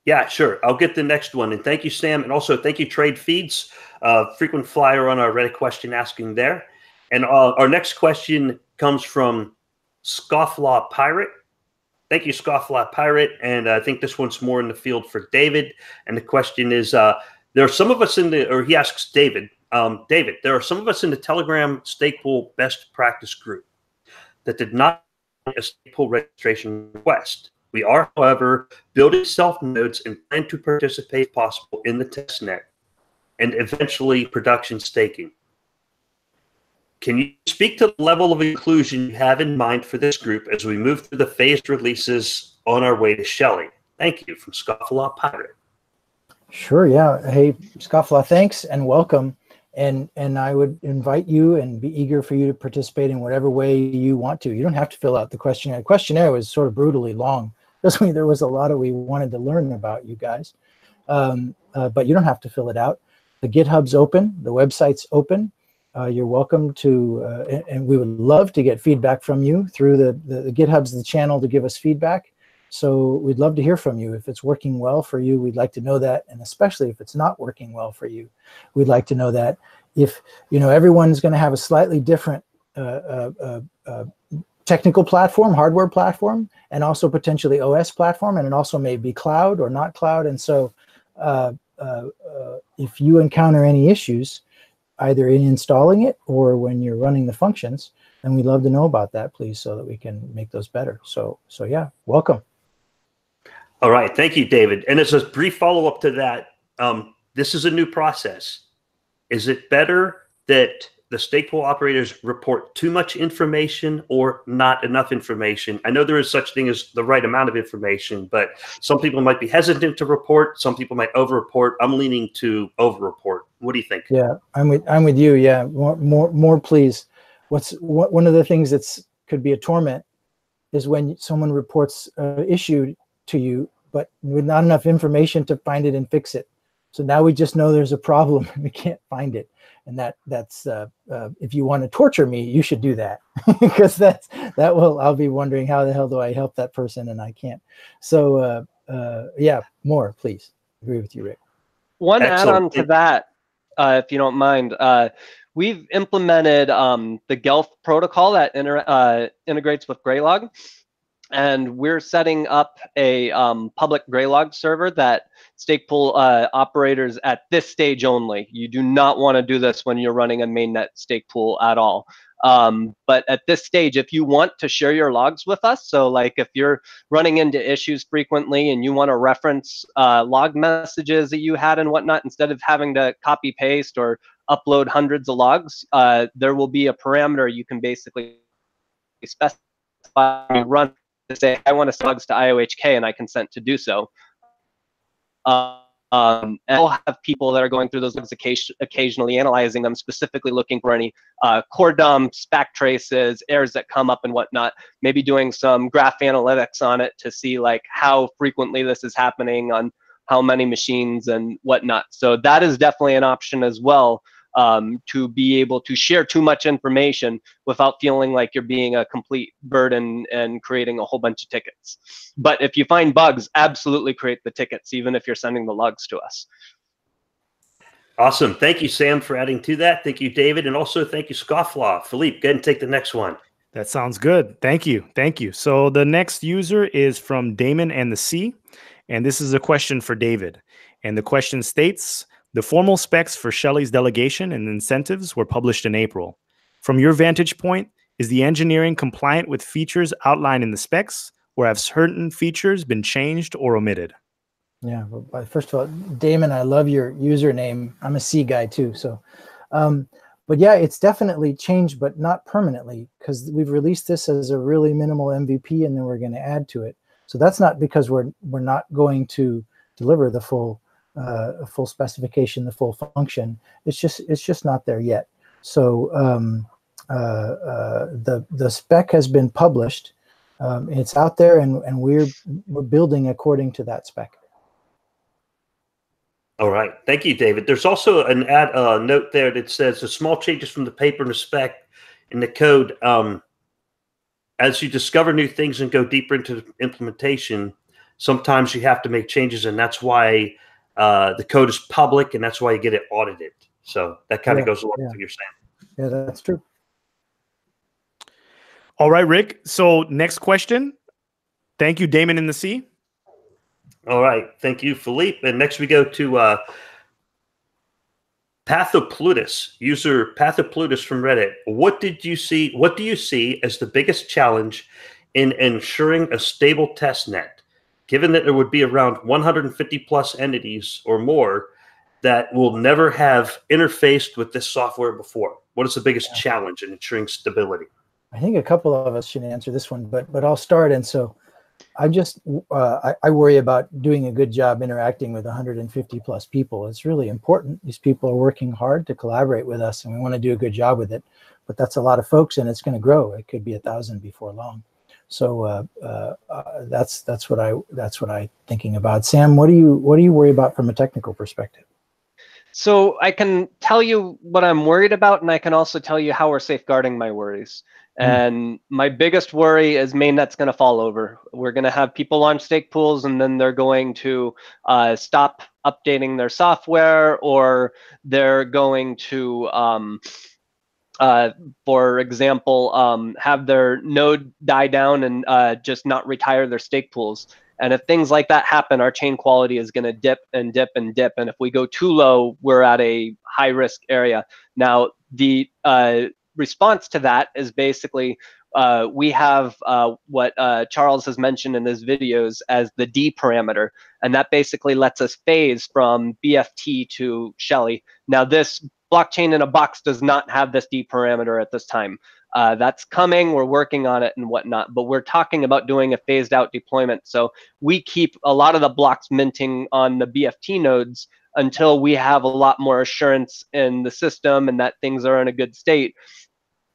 Yeah, sure. I'll get the next one. And thank you, Sam. And also thank you, TradeFeeds, uh, frequent flyer on our Reddit question asking there. And uh, our next question comes from Scofflaw Pirate. Thank you, Scofflaw Pirate. And I think this one's more in the field for David. And the question is, uh, there are some of us in the, or he asks David, um, David, there are some of us in the Telegram stake pool best practice group that did not a stake pool registration request. We are, however, building self nodes and plan to participate if possible in the testnet and eventually production staking. Can you speak to the level of inclusion you have in mind for this group as we move through the phased releases on our way to Shelley? Thank you, from Scofflaw Pirate. Sure, yeah. Hey, Scofflaw, thanks and welcome. And, and I would invite you and be eager for you to participate in whatever way you want to. You don't have to fill out the questionnaire. The questionnaire was sort of brutally long. Trust me, there was a lot of we wanted to learn about you guys. Um, uh, but you don't have to fill it out. The GitHub's open. The website's open. Uh, you're welcome to, uh, and, and we would love to get feedback from you through the, the, the GitHub's the channel to give us feedback. So we'd love to hear from you. If it's working well for you, we'd like to know that. And especially if it's not working well for you, we'd like to know that. If, you know, everyone's going to have a slightly different uh, uh, uh, technical platform, hardware platform, and also potentially O S platform, and it also may be cloud or not cloud. And so uh, uh, uh, if you encounter any issues, either in installing it or when you're running the functions, then we'd love to know about that, please, so that we can make those better. So, so yeah, welcome. All right. Thank you, David. And as a brief follow-up to that, um, this is a new process. Is it better that the stake pool operators report too much information or not enough information? I know there is such thing as the right amount of information, but some people might be hesitant to report. Some people might over-report. I'm leaning to over-report. What do you think? Yeah, I'm with, I'm with you. Yeah, more, more, more please. What's what, one of the things that's could be a torment is when someone reports uh, issue to you, but with not enough information to find it and fix it. So now we just know there's a problem and we can't find it. And that that's uh, uh, if you want to torture me, you should do that because that's that will I'll be wondering how the hell do I help that person and I can't. So uh, uh, yeah, more please. Agree with you, Rick. One add-on to that, uh, if you don't mind. Uh, we've implemented um, the G E L F protocol that uh, integrates with Graylog. And we're setting up a um, public Graylog server that stake pool uh, operators at this stage only. You do not want to do this when you're running a mainnet stake pool at all. Um, but at this stage, if you want to share your logs with us, so like if you're running into issues frequently and you want to reference uh, log messages that you had and whatnot, instead of having to copy paste or upload hundreds of logs, uh, there will be a parameter you can basically specify run. To say I want to send logs to I O H K and I consent to do so. Uh, Um, and I'll have people that are going through those logs occasion occasionally analyzing them, specifically looking for any uh, core dumps, back traces, errors that come up and whatnot, maybe doing some graph analytics on it to see like how frequently this is happening on how many machines and whatnot. So that is definitely an option as well, um, to be able to share too much information without feeling like you're being a complete burden and creating a whole bunch of tickets. But if you find bugs, absolutely create the tickets, even if you're sending the logs to us. Awesome. Thank you, Sam, for adding to that. Thank you, David. And also thank you, Scofflaw. Philippe, go ahead and take the next one. That sounds good. Thank you. Thank you. So the next user is from Damon and the C. And this is a question for David. And the question states, the formal specs for Shelley's delegation and incentives were published in April. From your vantage point, is the engineering compliant with features outlined in the specs, or have certain features been changed or omitted? Yeah, well, first of all, Damon, I love your username. I'm a C guy too. So, um, but yeah, it's definitely changed, but not permanently, because we've released this as a really minimal M V P, and then we're going to add to it. So that's not because we're we're not going to deliver the full uh, full specification, the full function. It's just it's just not there yet. So um, uh, uh, the the spec has been published. Um, it's out there, and and we're we're building according to that spec. All right, thank you, David. There's also an ad uh, note there that says the small changes from the paper and the spec in the code. Um, As you discover new things and go deeper into implementation, sometimes you have to make changes, and that's why uh, the code is public, and that's why you get it audited. So that kind of yeah, goes along yeah. with what you're saying. Yeah, that's true. All right, Rick. So next question. Thank you, Damon in the C. All right. Thank you, Philippe. And next we go to uh, Pathoplutus, user Pathoplutus from Reddit. What did you see? What do you see as the biggest challenge in ensuring a stable test net, given that there would be around one hundred fifty plus entities or more that will never have interfaced with this software before? What is the biggest yeah. challenge in ensuring stability? I think a couple of us should answer this one, but but I'll start. And so I'm just uh, I, I worry about doing a good job interacting with one hundred fifty plus people. It's really important. These people are working hard to collaborate with us, and we want to do a good job with it. But that's a lot of folks, and it's going to grow. It could be a thousand before long. So uh, uh, uh, that's that's what I that's what I'm thinking about. Sam, what do you what do you worry about from a technical perspective? So I can tell you what I'm worried about, and I can also tell you how we're safeguarding my worries. And my biggest worry is mainnet's going to fall over. We're going to have people launch stake pools, and then they're going to uh, stop updating their software, or they're going to, um, uh, for example, um, have their node die down and uh, just not retire their stake pools. And if things like that happen, our chain quality is going to dip and dip and dip. And if we go too low, we're at a high risk area. Now, the uh, response to that is basically uh, we have uh, what uh, Charles has mentioned in his videos as the D parameter, and that basically lets us phase from B F T to Shelley. Now, this blockchain in a box does not have this D parameter at this time. Uh, that's coming. We're working on it and whatnot, but we're talking about doing a phased out deployment. So we keep a lot of the blocks minting on the B F T nodes until we have a lot more assurance in the system and that things are in a good state.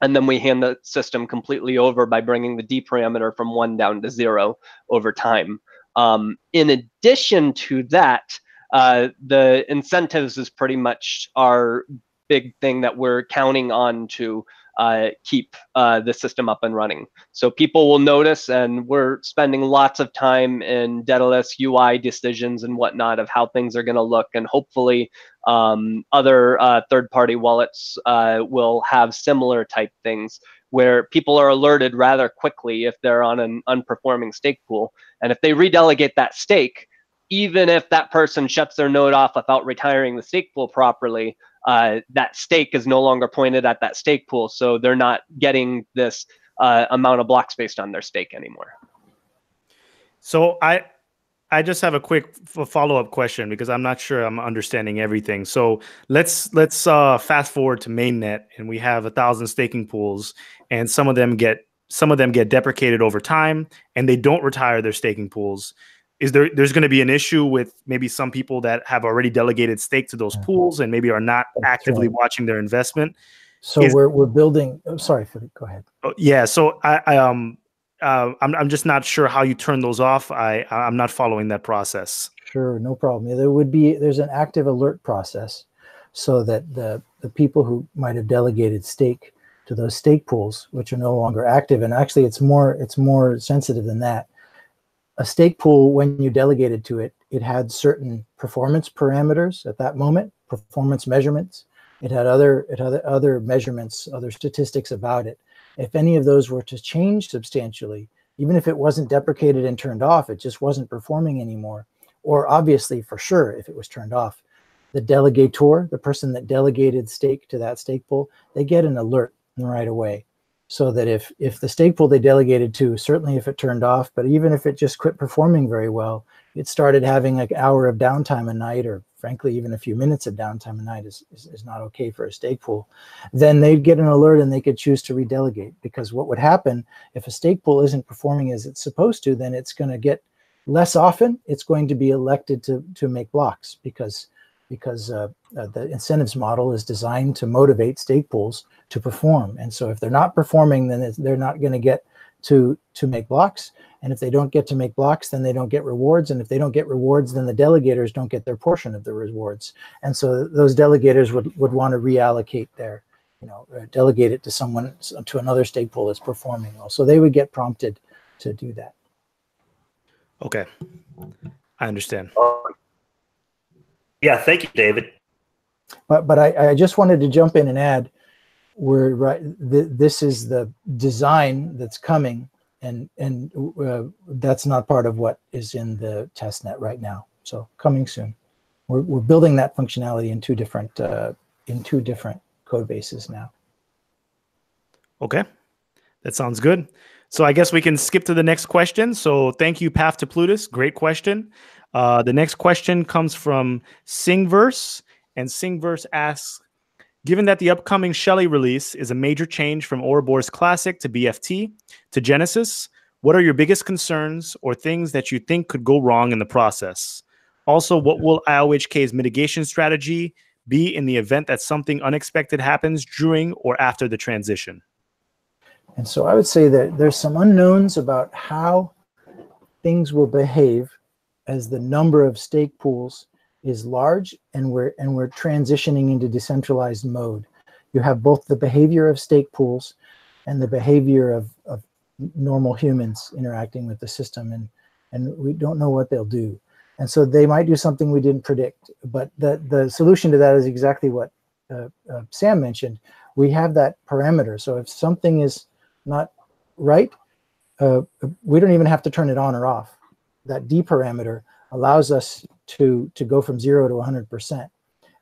And then we hand the system completely over by bringing the D parameter from one down to zero over time. Um, in addition to that, uh, the incentives is pretty much our big thing that we're counting on to uh, keep uh, the system up and running. So people will notice, and we're spending lots of time in Daedalus U I decisions and whatnot of how things are going to look. And hopefully um, other uh, third-party wallets uh, will have similar type things where people are alerted rather quickly if they're on an unperforming stake pool. And if they redelegate that stake, even if that person shuts their node off without retiring the stake pool properly, Uh, that stake is no longer pointed at that stake pool, so they're not getting this uh, amount of blocks based on their stake anymore. So I, I just have a quick follow-up question because I'm not sure I'm understanding everything. So let's let's uh, fast forward to mainnet, and we have a thousand staking pools, and some of them get some of them get deprecated over time, and they don't retire their staking pools. is there there's going to be an issue with maybe some people that have already delegated stake to those pools and maybe are not actively watching their investment. So is, we're we're building. Oh, sorry, Philippe, go ahead. Yeah. So I, I um uh, I'm I'm just not sure how you turn those off. I I'm not following that process. Sure, no problem. There would be there's an active alert process, so that the the people who might have delegated stake to those stake pools, which are no longer active, and actually it's more it's more sensitive than that. A stake pool, when you delegated to it, it had certain performance parameters at that moment, performance measurements. It had other, it had other measurements, other statistics about it. If any of those were to change substantially, even if it wasn't deprecated and turned off, it just wasn't performing anymore. Or obviously, for sure, if it was turned off, the delegator, the person that delegated stake to that stake pool, they get an alert right away. So that if if the stake pool they delegated to, certainly if it turned off, but even if it just quit performing very well, it started having like an hour of downtime a night, or frankly, even a few minutes of downtime a night is, is, is not okay for a stake pool, then they'd get an alert and they could choose to redelegate. Because what would happen if a stake pool isn't performing as it's supposed to, then it's going to get less often. It's going to be elected to, to make blocks because, because uh, uh, the incentives model is designed to motivate stake pools to perform. And so if they're not performing, then it's, they're not going to get to to make blocks. And if they don't get to make blocks, then they don't get rewards. And if they don't get rewards, then the delegators don't get their portion of the rewards. And so those delegators would, would want to reallocate their, you know, delegate it to someone, to another stake pool that's performing well. So they would get prompted to do that. Okay, I understand. Yeah, thank you, David. But but I, I just wanted to jump in and add, we're right. Th this is the design that's coming, and and uh, that's not part of what is in the testnet right now. So coming soon, we're we're building that functionality in two different uh, in two different code bases now. Okay, that sounds good. So I guess we can skip to the next question. So thank you, Pathoplutus. Great question. Uh, the next question comes from Singverse, and Singverse asks, given that the upcoming Shelley release is a major change from Ouroboros Classic to B F T to Genesis, what are your biggest concerns or things that you think could go wrong in the process? Also, what will I O H K's mitigation strategy be in the event that something unexpected happens during or after the transition? And so I would say that there's some unknowns about how things will behave as the number of stake pools is large and we're, and we're transitioning into decentralized mode. You have both the behavior of stake pools and the behavior of, of normal humans interacting with the system, and, and we don't know what they'll do. And so they might do something we didn't predict, but the, the solution to that is exactly what uh, uh, Sam mentioned. We have that parameter. So if something is not right, uh, we don't even have to turn it on or off. That D parameter allows us to, to go from zero to one hundred percent.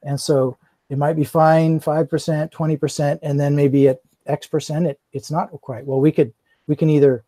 And so it might be fine, five percent, twenty percent, and then maybe at X percent, it, it's not quite. Well, we could we can either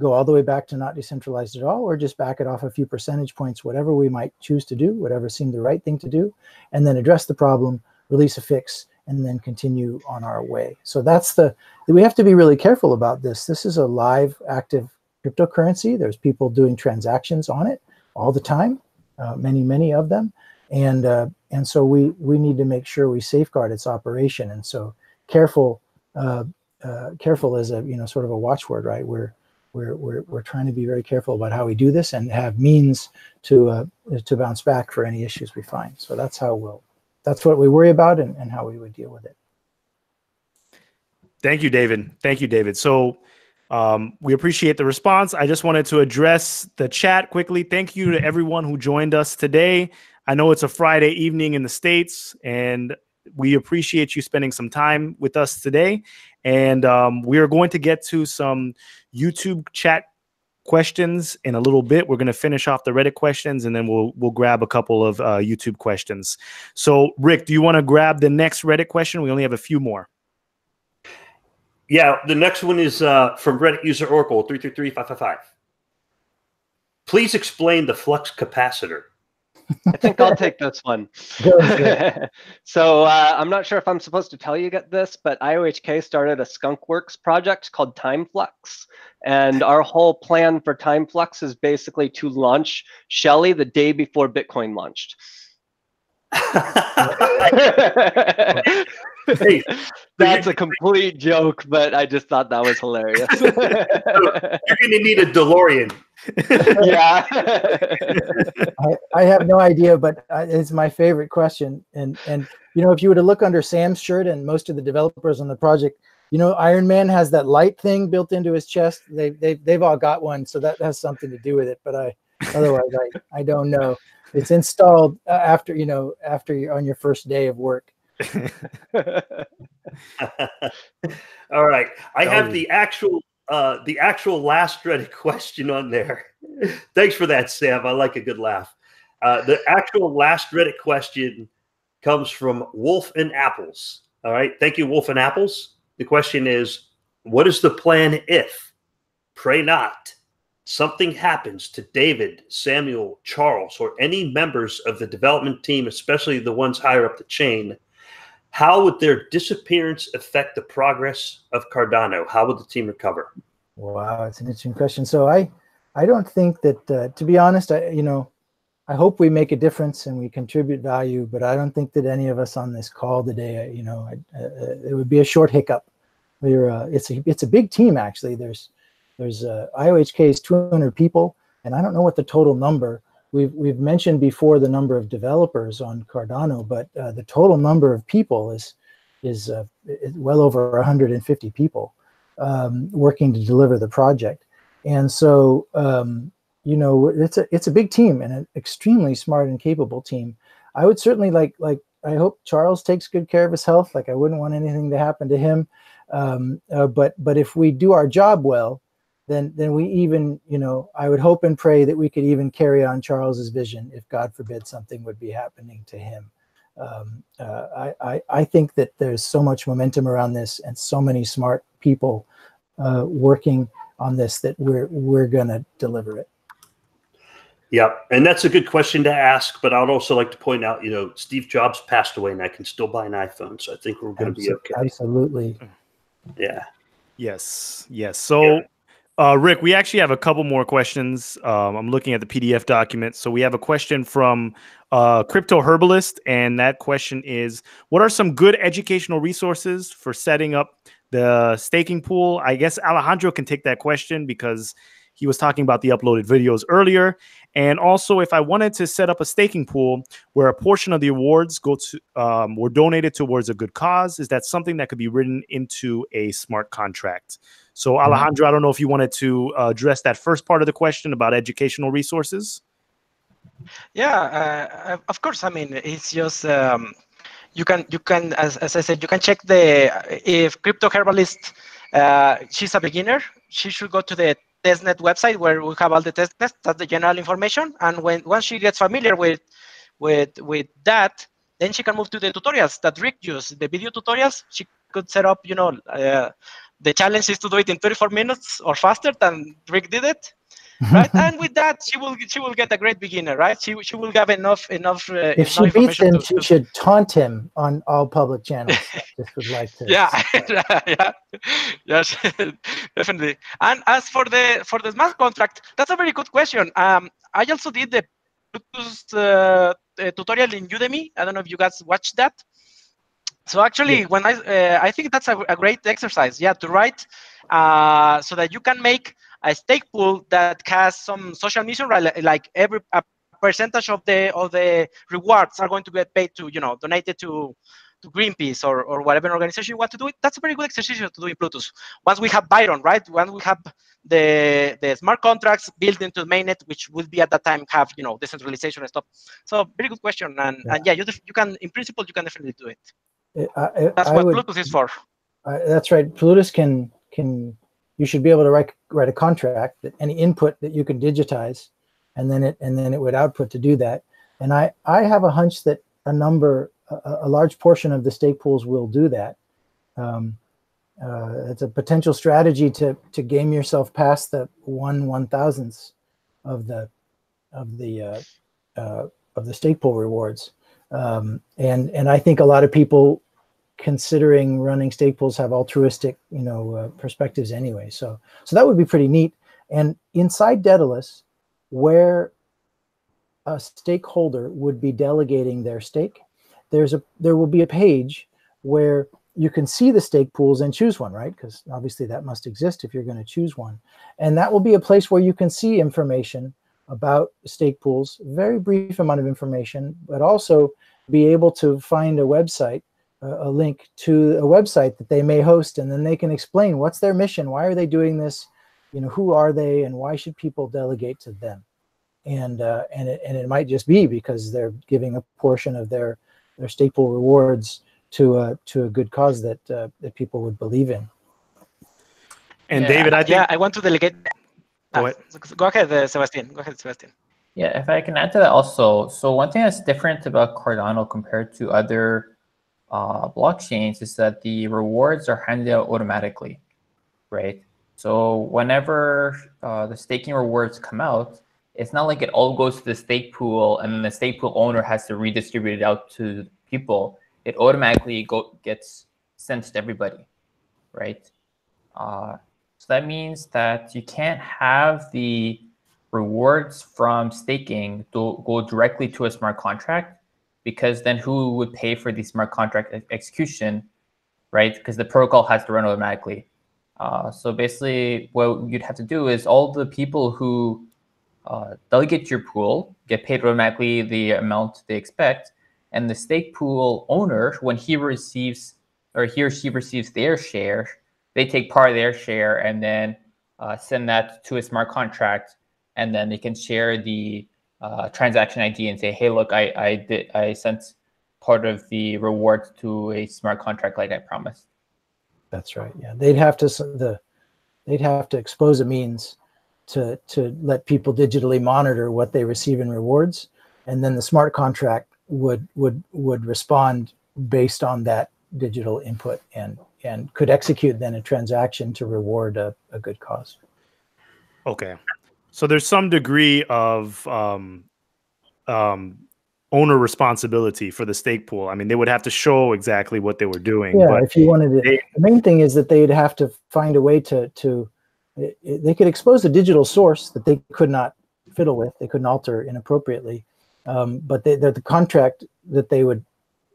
go all the way back to not decentralized at all, or just back it off a few percentage points, whatever we might choose to do, whatever seemed the right thing to do, and then address the problem, release a fix, and then continue on our way. So that's the, we have to be really careful about this. This is a live, active cryptocurrency. There's people doing transactions on it all the time, uh, many, many of them. And uh, and so we, we need to make sure we safeguard its operation. And so careful uh, uh, careful is a, you know, sort of a watchword, right? We're, we're, we're, we're trying to be very careful about how we do this and have means to, uh, to bounce back for any issues we find. So that's how we'll, that's what we worry about and, and how we would deal with it. Thank you, David. Thank you, David. So um, we appreciate the response. I just wanted to address the chat quickly. Thank you to everyone who joined us today. I know it's a Friday evening in the States, and we appreciate you spending some time with us today. And um, we are going to get to some YouTube chat questions in a little bit. We're going to finish off the Reddit questions, and then we'll we'll grab a couple of uh, YouTube questions. So, Rick, do you want to grab the next Reddit question? We only have a few more. Yeah, the next one is uh, from Reddit user Oracle three three three five five five. Please explain the flux capacitor. I think I'll take this one. So uh, I'm not sure if I'm supposed to tell you this, but I O H K started a Skunkworks project called Time Flux. And our whole plan for Time Flux is basically to launch Shelley the day before Bitcoin launched. Hey, that's a complete joke, but I just thought that was hilarious. You're gonna need a DeLorean. Yeah. I, I have no idea, but it's my favorite question. And and you know, if you were to look under Sam's shirt and most of the developers on the project, you know, Iron Man has that light thing built into his chest. They they they've all got one, so that has something to do with it. But I otherwise I I don't know. It's installed after, you know, after you're on your first day of work. All right. I have the actual, uh, the actual last dreaded question on there. Thanks for that, Sam. I like a good laugh. Uh, the actual last dreaded question comes from Wolf and Apples. All right. Thank you, Wolf and Apples. The question is, what is the plan if, pray not, something happens to David, Samuel, Charles, or any members of the development team, especially the ones higher up the chain? How would their disappearance affect the progress of Cardano? How would the team recover? Wow, it's an interesting question. So I, I don't think that, uh, to be honest, I, you know, I hope we make a difference and we contribute value, but I don't think that any of us on this call today, you know, I, uh, it would be a short hiccup. We're, uh, it's a, it's a big team actually. There's, There's uh, I O H K is two hundred people, and I don't know what the total number. We've we've mentioned before the number of developers on Cardano, but uh, the total number of people is is, uh, is well over one hundred fifty people um, working to deliver the project. And so um, you know, it's a it's a big team and an extremely smart and capable team. I would certainly like like I hope Charles takes good care of his health. Like I wouldn't want anything to happen to him. Um, uh, but but if we do our job well, then then we even, you know, I would hope and pray that we could even carry on Charles's vision if, God forbid, something would be happening to him. Um, uh, I, I, I think that there's so much momentum around this and so many smart people uh, working on this that we're, we're going to deliver it. Yeah, and that's a good question to ask, but I'd also like to point out, you know, Steve Jobs passed away and I can still buy an iPhone, so I think we're going to be okay. Absolutely. Yeah. Yes, yes. So... Yeah. Uh, Rick, we actually have a couple more questions. Um, I'm looking at the P D F document. So we have a question from uh, Crypto Herbalist, and that question is, what are some good educational resources for setting up the staking pool? I guess Alejandro can take that question because he was talking about the uploaded videos earlier. And also, if I wanted to set up a staking pool where a portion of the awards go to um, were donated towards a good cause, is that something that could be written into a smart contract? So Alejandro, I don't know if you wanted to uh, address that first part of the question about educational resources. Yeah, uh, of course. I mean, it's just um, you can you can as, as I said, you can check the if Crypto Herbalist. Uh, she's a beginner. She should go to the testnet website where we have all the testnets. That's the general information. And when once she gets familiar with with with that, then she can move to the tutorials that Rick used, the video tutorials. She could set up, you know. Uh, The challenge is to do it in thirty-four minutes or faster than Rick did it, right? And with that, she will she will get a great beginner, right? She she will have enough enough. Uh, if she beats him, to, she to... should taunt him on all public channels. This would like to. Yeah, yeah, yes, definitely. And as for the for the smart contract, that's a very good question. Um, I also did the Plutus uh, tutorial in Udemy. I don't know if you guys watched that. So actually, yeah. when I uh, I think that's a, a great exercise, yeah, to write uh, so that you can make a stake pool that has some social mission, right? Like every a percentage of the of the rewards are going to get paid to, you know, donated to to Greenpeace or or whatever organization you want to do it. That's a very good exercise to do in Plutus. Once we have Byron, right? Once we have the the smart contracts built into mainnet, which will be at that time have, you know, decentralization and stuff. So very good question, and yeah. and yeah, you you can in principle you can definitely do it. I, that's I what would, Plutus is for. Uh, that's right. Plutus can can you should be able to write write a contract that any input that you can digitize, and then it and then it would output to do that. And I I have a hunch that a number a, a large portion of the stake pools will do that. Um, uh, it's a potential strategy to to game yourself past the one one thousandths of the of the uh, uh, of the stake pool rewards. Um, and, and I think a lot of people considering running stake pools have altruistic, you know, uh, perspectives anyway. So, so that would be pretty neat. And inside Daedalus, where a stakeholder would be delegating their stake, there's a, there will be a page where you can see the stake pools and choose one, right? Because obviously that must exist if you're going to choose one. And that will be a place where you can see information about stake pools, very brief amount of information, but also be able to find a website, a link to a website that they may host, and then they can explain what's their mission, why are they doing this, you know, who are they, and why should people delegate to them? And uh, and it, and it might just be because they're giving a portion of their their stake pool rewards to uh, to a good cause that uh, that people would believe in. And yeah, David, I think yeah, I want to delegate. Go, go ahead, uh, Sebastian. Go ahead, Sebastian. Yeah, if I can add to that also. So one thing that's different about Cardano compared to other uh, blockchains is that the rewards are handed out automatically, right? So whenever uh, the staking rewards come out, it's not like it all goes to the stake pool and then the stake pool owner has to redistribute it out to people. It automatically go, gets sent to everybody, right? Uh, so that means that you can't have the rewards from staking do, go directly to a smart contract, because then who would pay for the smart contract ex execution, right? Because the protocol has to run automatically. Uh, so basically what you'd have to do is all the people who Uh, delegate your pool, get paid automatically the amount they expect, and the stake pool owner, when he receives or he or she receives their share, they take part of their share and then uh, send that to a smart contract, and then they can share the uh, transaction I D and say, "Hey, look, I I did I sent part of the reward to a smart contract like I promised." That's right. Yeah, they'd have to the they'd have to expose a means to to let people digitally monitor what they receive in rewards, and then the smart contract would would would respond based on that digital input and and could execute then a transaction to reward a, a good cause. Okay, so there's some degree of um, um, owner responsibility for the stake pool. I mean, they would have to show exactly what they were doing. Yeah, but if you wanted to, they, the main thing is that they'd have to find a way to to. They could expose a digital source that they could not fiddle with, they couldn't alter inappropriately, um, but they, the, the contract that they would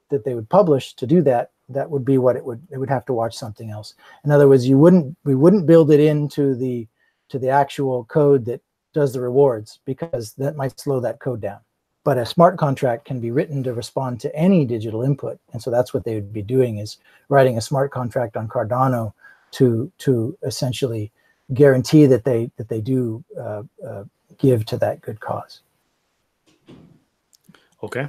that they would publish to do that, that would be what it would it would have to watch something else. In other words, you wouldn't we wouldn't build it into the to the actual code that does the rewards, because that might slow that code down. But a smart contract can be written to respond to any digital input, and so that's what they would be doing, is writing a smart contract on Cardano to to essentially guarantee that they that they do uh, uh, give to that good cause. Okay.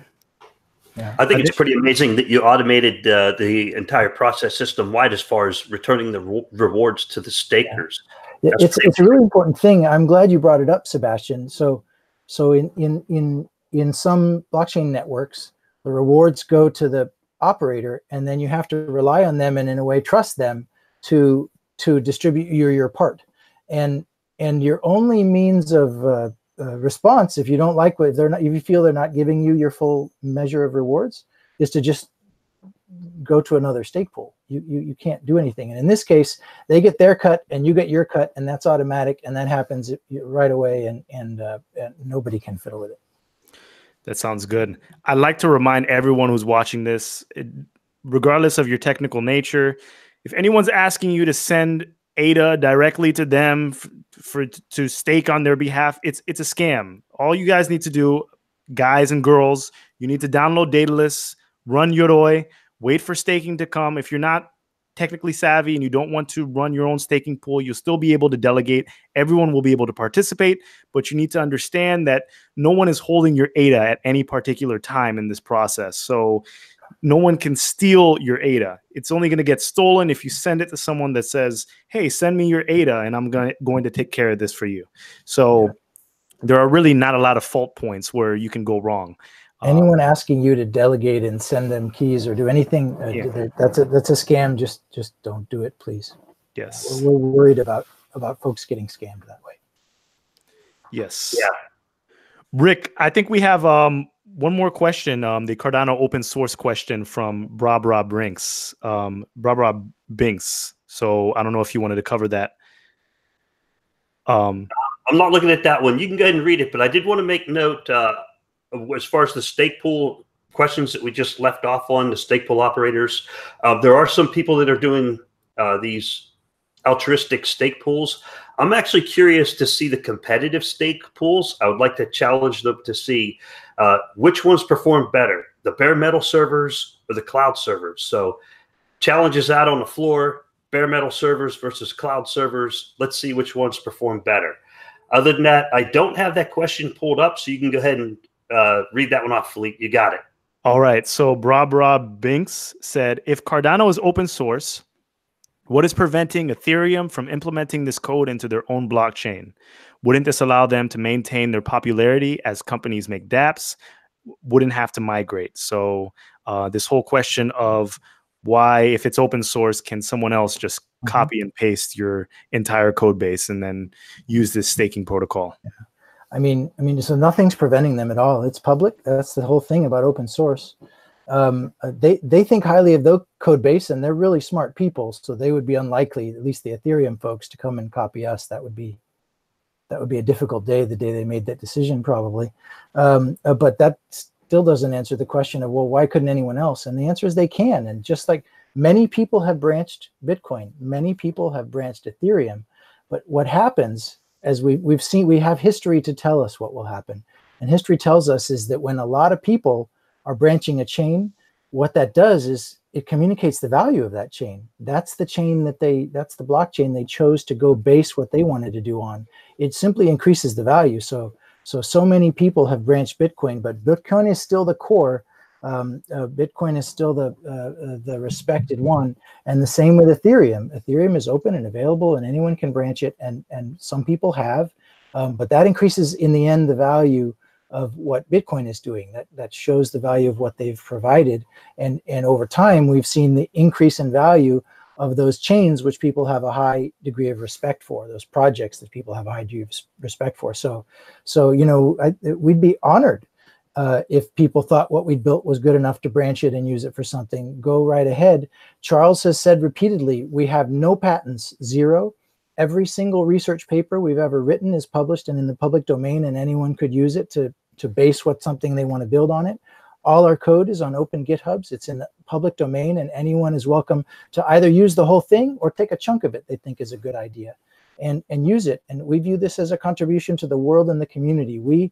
Yeah. I think it's pretty amazing that you automated uh, the entire process system-wide as far as returning the re rewards to the stakers. Yeah. It's it's a really important thing. I'm glad you brought it up, Sebastian. So so in in in in some blockchain networks, the rewards go to the operator, and then you have to rely on them and in a way trust them to to distribute your your part, and and your only means of uh, uh, response, if you don't like what they're not, if you feel they're not giving you your full measure of rewards, is to just go to another stake pool. You you you can't do anything. And in this case, they get their cut and you get your cut, and that's automatic, and that happens right away, and and, uh, and nobody can fiddle with it. That sounds good. I'd like to remind everyone who's watching this, regardless of your technical nature, if anyone's asking you to send A D A directly to them for, for to stake on their behalf, it's it's a scam. All you guys need to do, guys and girls, you need to download Daedalus, run Yoroi, wait for staking to come. If you're not technically savvy and you don't want to run your own staking pool, you'll still be able to delegate. Everyone will be able to participate, but you need to understand that no one is holding your A D A at any particular time in this process. So no one can steal your A D A. It's only going to get stolen if you send it to someone that says, hey, send me your A D A and I'm going to, going to take care of this for you. So yeah, there are really not a lot of fault points where you can go wrong. Anyone um, asking you to delegate and send them keys or do anything, uh, yeah. that's, a, that's a scam. Just just don't do it, please. Yes. We're, we're worried about, about folks getting scammed that way. Yes. Yeah. Rick, I think we have um, one more question, um, the Cardano open source question from Brabra Brinks. Um, Brabra Binks. So I don't know if you wanted to cover that. Um, I'm not looking at that one. You can go ahead and read it, but I did want to make note uh, as far as the stake pool questions that we just left off on, the stake pool operators. Uh, there are some people that are doing uh, these altruistic stake pools. I'm actually curious to see the competitive stake pools. I would like to challenge them to see uh, which ones perform better, the bare metal servers or the cloud servers. So challenges out on the floor, bare metal servers versus cloud servers. Let's see which ones perform better. Other than that, I don't have that question pulled up, so you can go ahead and uh, read that one off, Philippe. You got it. All right. So Brabra Binks said, if Cardano is open source, what is preventing Ethereum from implementing this code into their own blockchain? Wouldn't this allow them to maintain their popularity as companies make dApps? Wouldn't have to migrate. So uh, this whole question of why, if it's open source, can someone else just mm-hmm. copy and paste your entire code base and then use this staking protocol? Yeah. I mean, I mean, so nothing's preventing them at all. It's public. That's the whole thing about open source. Um, they, they think highly of their code base, and they're really smart people. So they would be unlikely, at least the Ethereum folks, to come and copy us. That would be, that would be a difficult day, the day they made that decision, probably. Um, uh, but that still doesn't answer the question of, well, why couldn't anyone else? And the answer is they can. And just like many people have branched Bitcoin, many people have branched Ethereum. But what happens, as we, we've seen, we have history to tell us what will happen. And history tells us is that when a lot of people are branching a chain, what that does is it communicates the value of that chain. That's the chain that they, that's the blockchain they chose to go base what they wanted to do on. It simply increases the value. So, so, so many people have branched Bitcoin, but Bitcoin is still the core. Um, uh, Bitcoin is still the, uh, uh, the respected one. And the same with Ethereum. Ethereum is open and available, and anyone can branch it. And, and some people have, um, but that increases in the end the value of what Bitcoin is doing. That, that shows the value of what they've provided. And, and over time, we've seen the increase in value of those chains, which people have a high degree of respect for, those projects that people have a high degree of respect for. So, so you know, I, we'd be honored uh, if people thought what we built was good enough to branch it and use it for something. Go right ahead. Charles has said repeatedly, we have no patents, zero. Every single research paper we've ever written is published and in the public domain, and anyone could use it to to base what something they want to build on it. All our code is on open GitHubs. It's in the public domain, and anyone is welcome to either use the whole thing or take a chunk of it they think is a good idea and, and use it. And we view this as a contribution to the world and the community. We,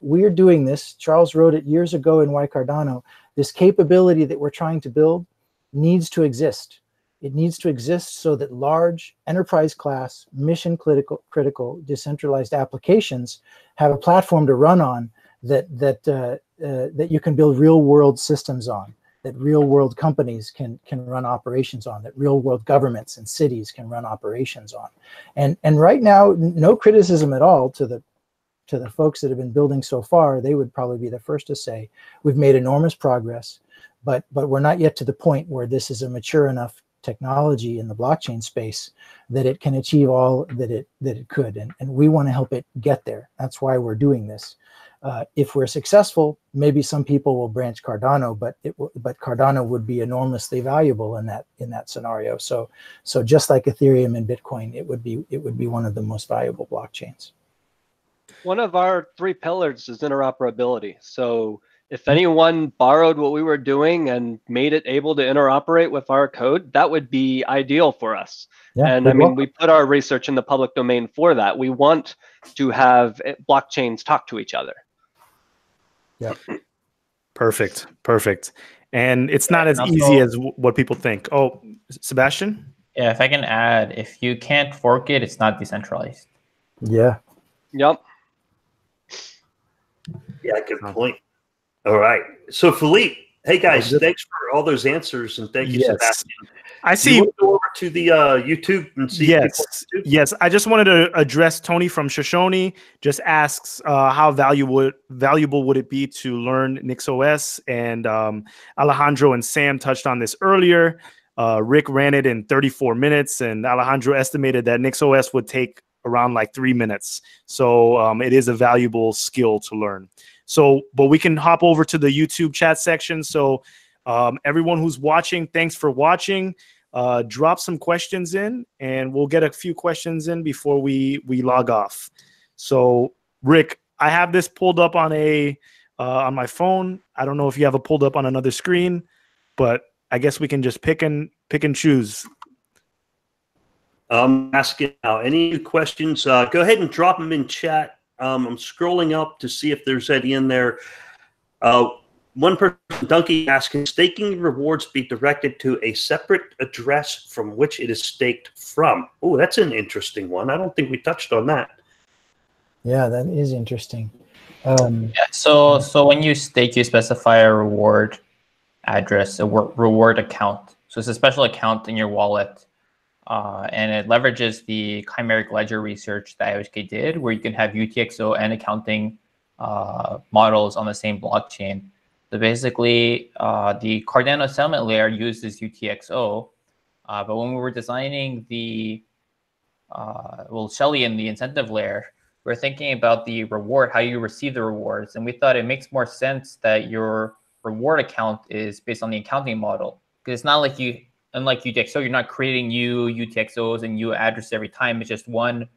we're doing this. Charles wrote it years ago in Why Cardano. This capability that we're trying to build needs to exist. It needs to exist so that large enterprise class, mission critical, critical decentralized applications have a platform to run on that that uh, uh, that you can build real world systems on, that real world companies can can run operations on, that real world governments and cities can run operations on. And and right now, no criticism at all to the to the folks that have been building so far. They would probably be the first to say we've made enormous progress, but but we're not yet to the point where this is a mature enough technology in the blockchain space that it can achieve all that it that it could, and, and we want to help it get there. That's why we're doing this. Uh, if we're successful, maybe some people will branch Cardano, but it but Cardano would be enormously valuable in that in that scenario. So so just like Ethereum and Bitcoin, it would be it would be one of the most valuable blockchains. One of our three pillars is interoperability. So if anyone borrowed what we were doing and made it able to interoperate with our code, that would be ideal for us. Yeah, and I mean, welcome. We put our research in the public domain for that. We want to have blockchains talk to each other. Yeah. Perfect. Perfect. And it's not as also, easy as what people think. Oh, Sebastian? Yeah, if I can add, if you can't fork it, it's not decentralized. Yeah. Yep. Yeah, good point. All right. So, Philippe, hey, guys, thanks for all those answers, and thank you, yes. Sebastian. I see. Do you want to go over to the uh, YouTube and see? Yes. YouTube? Yes. I just wanted to address Tony from Shoshone. Just asks, uh, how valuable, valuable would it be to learn NixOS? And um, Alejandro and Sam touched on this earlier. Uh, Rick ran it in thirty-four minutes, and Alejandro estimated that NixOS would take around like three minutes. So um, it is a valuable skill to learn. So, but we can hop over to the YouTube chat section. So um, everyone who's watching, thanks for watching. Uh, drop some questions in, and we'll get a few questions in before we we log off. So, Rick, I have this pulled up on a uh, on my phone. I don't know if you have it pulled up on another screen, but I guess we can just pick and pick and choose. I'm asking now. Any questions? Uh, go ahead and drop them in chat. Um, I'm scrolling up to see if there's any in there. Uh, One person, Donkey, asking, staking rewards be directed to a separate address from which it is staked from? Oh, that's an interesting one. I don't think we touched on that. Yeah, that is interesting. Um, yeah, so, so when you stake, you specify a reward address, a reward account. So it's a special account in your wallet, uh, and it leverages the chimeric ledger research that I O H K did, where you can have U T X O and accounting uh, models on the same blockchain. So basically, uh, the Cardano settlement layer uses U T X O, uh, but when we were designing the, uh, well, Shelley and the incentive layer, we we're thinking about the reward, how you receive the rewards, and we thought it makes more sense that your reward account is based on the accounting model, because it's not like you, unlike U T X O, you're not creating new U T X Os and new addresses every time. It's just one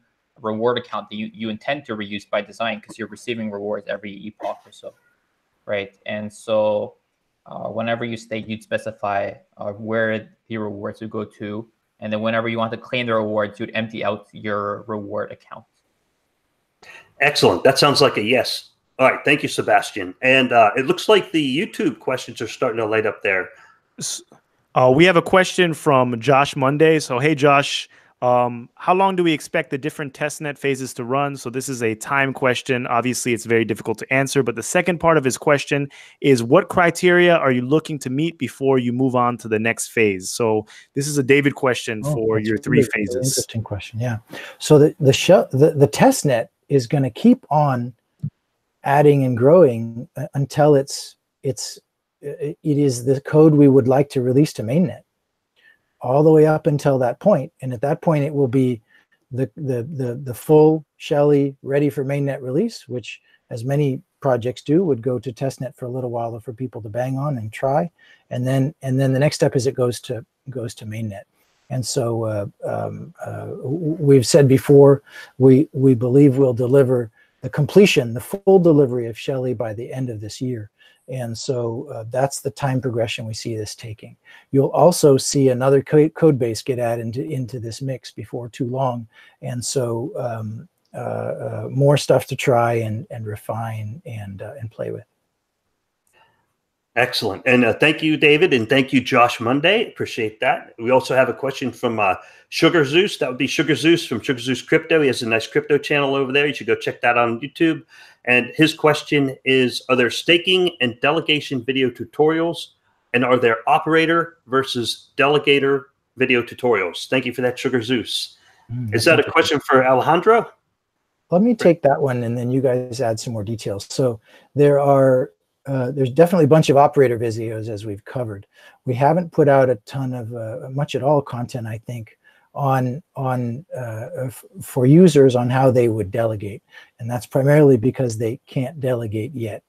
reward account that you, you intend to reuse by design, because you're receiving rewards every epoch or so. Right, and so uh, whenever you stake, you'd specify uh, where the rewards would go to, and then whenever you want to claim the rewards, you'd empty out your reward account. Excellent. That sounds like a yes. All right, thank you, Sebastian. And uh, it looks like the YouTube questions are starting to light up there. Uh, we have a question from Josh Monday. So, hey, Josh, um, how long do we expect the different testnet phases to run? So this is a time question. Obviously, it's very difficult to answer. But the second part of his question is, what criteria are you looking to meet before you move on to the next phase? So this is a David question oh, for your three really phases. Interesting question, yeah. So the the, show, the, the testnet is going to keep on adding and growing until it's it's it is the code we would like to release to mainnet, all the way up until that point. And at that point, it will be the, the, the, the full Shelley ready for mainnet release, which, as many projects do, would go to testnet for a little while for people to bang on and try. And then, and then the next step is it goes to, goes to mainnet. And so uh, um, uh, we've said before, we, we believe we'll deliver the completion, the full delivery of Shelley by the end of this year. And so uh, that's the time progression we see this taking. You'll also see another co code base get added into, into this mix before too long. And so um, uh, uh, more stuff to try and, and refine and, uh, and play with. Excellent. And uh, thank you, David. And thank you, Josh Monday. Appreciate that. We also have a question from uh, Sugar Zeus. That would be Sugar Zeus from Sugar Zeus Crypto. He has a nice crypto channel over there. You should go check that out on YouTube. And his question is, are there staking and delegation video tutorials? And are there operator versus delegator video tutorials? Thank you for that, Sugar Zeus. Mm, is that a question for Alejandro? Let me take that one, and then you guys add some more details. So there are... Uh, there's definitely a bunch of operator videos, as we've covered. We haven't put out a ton of uh, much at all content, I think, on on uh, for users on how they would delegate, and that's primarily because they can't delegate yet.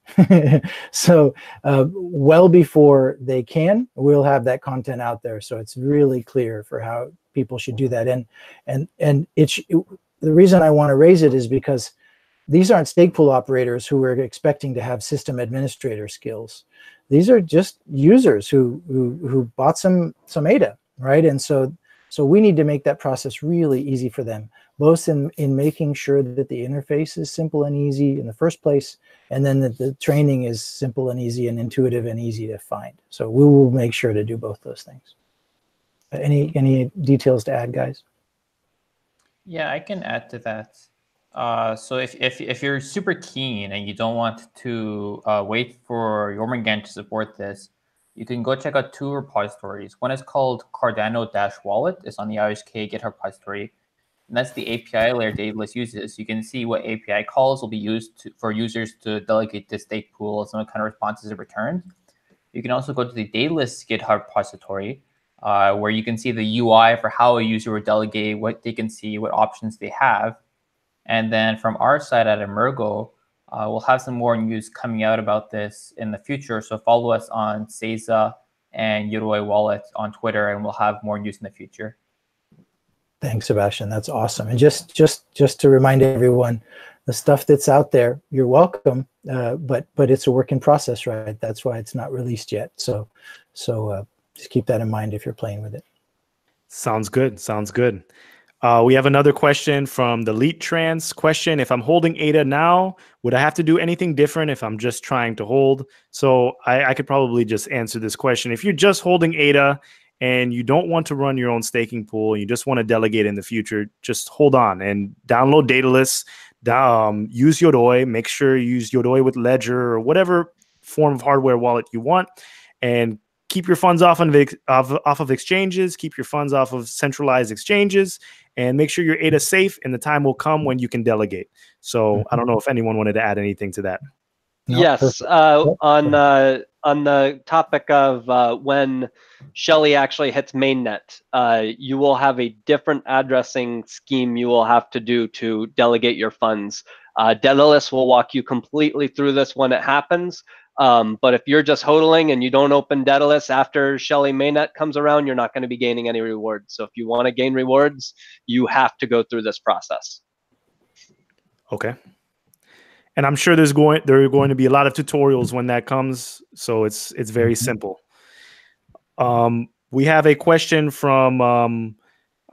So uh, well before they can, we'll have that content out there, so it's really clear for how people should do that. And and and it's it, the reason I want to raise it is because these aren't stake pool operators who are expecting to have system administrator skills. These are just users who who, who bought some some A D A, right? And so so we need to make that process really easy for them, both in, in making sure that the interface is simple and easy in the first place, and then that the training is simple and easy and intuitive and easy to find. So we will make sure to do both those things. Any any details to add, guys? Yeah, I can add to that. Uh, so if, if if you're super keen and you don't want to uh, wait for Jormungandr to support this, you can go check out two repositories. One is called Cardano-Wallet. It's on the I O H K GitHub repository, and that's the A P I layer Daedalus uses. You can see what A P I calls will be used to, for users to delegate to stake pools and what kind of responses are returned. You can also go to the Daedalus GitHub repository, uh, where you can see the U I for how a user would delegate, what they can see, what options they have. And then from our side at Emergo, Uh, we'll have some more news coming out about this in the future. So follow us on Seiza and Yoroi Wallet on Twitter, and we'll have more news in the future. Thanks, Sebastian. That's awesome. And just just just to remind everyone, the stuff that's out there, you're welcome, uh, but but it's a work in process, right? That's why it's not released yet. So so uh, just keep that in mind if you're playing with it. Sounds good. Sounds good. Uh, we have another question from the Leet Trans question. If I'm holding A D A now, would I have to do anything different if I'm just trying to hold? So I, I could probably just answer this question. If you're just holding A D A and you don't want to run your own staking pool, you just want to delegate in the future, just hold on and download Daedalus, um, use Yoroi, make sure you use Yoroi with Ledger or whatever form of hardware wallet you want, and keep your funds off, on, off, off of exchanges, keep your funds off of centralized exchanges, and make sure your A D A is safe, and the time will come when you can delegate. So I don't know if anyone wanted to add anything to that. No. Yes, uh, on, uh, on the topic of uh, when Shelley actually hits mainnet, uh, you will have a different addressing scheme you will have to do to delegate your funds. Uh, Daedalus will walk you completely through this when it happens. Um, but if you're just hodling and you don't open Daedalus after Shelley mainnet comes around, you're not going to be gaining any rewards. So if you want to gain rewards, you have to go through this process. Okay. And I'm sure there's going there are going to be a lot of tutorials when that comes. So it's it's very simple. Um, we have a question from um,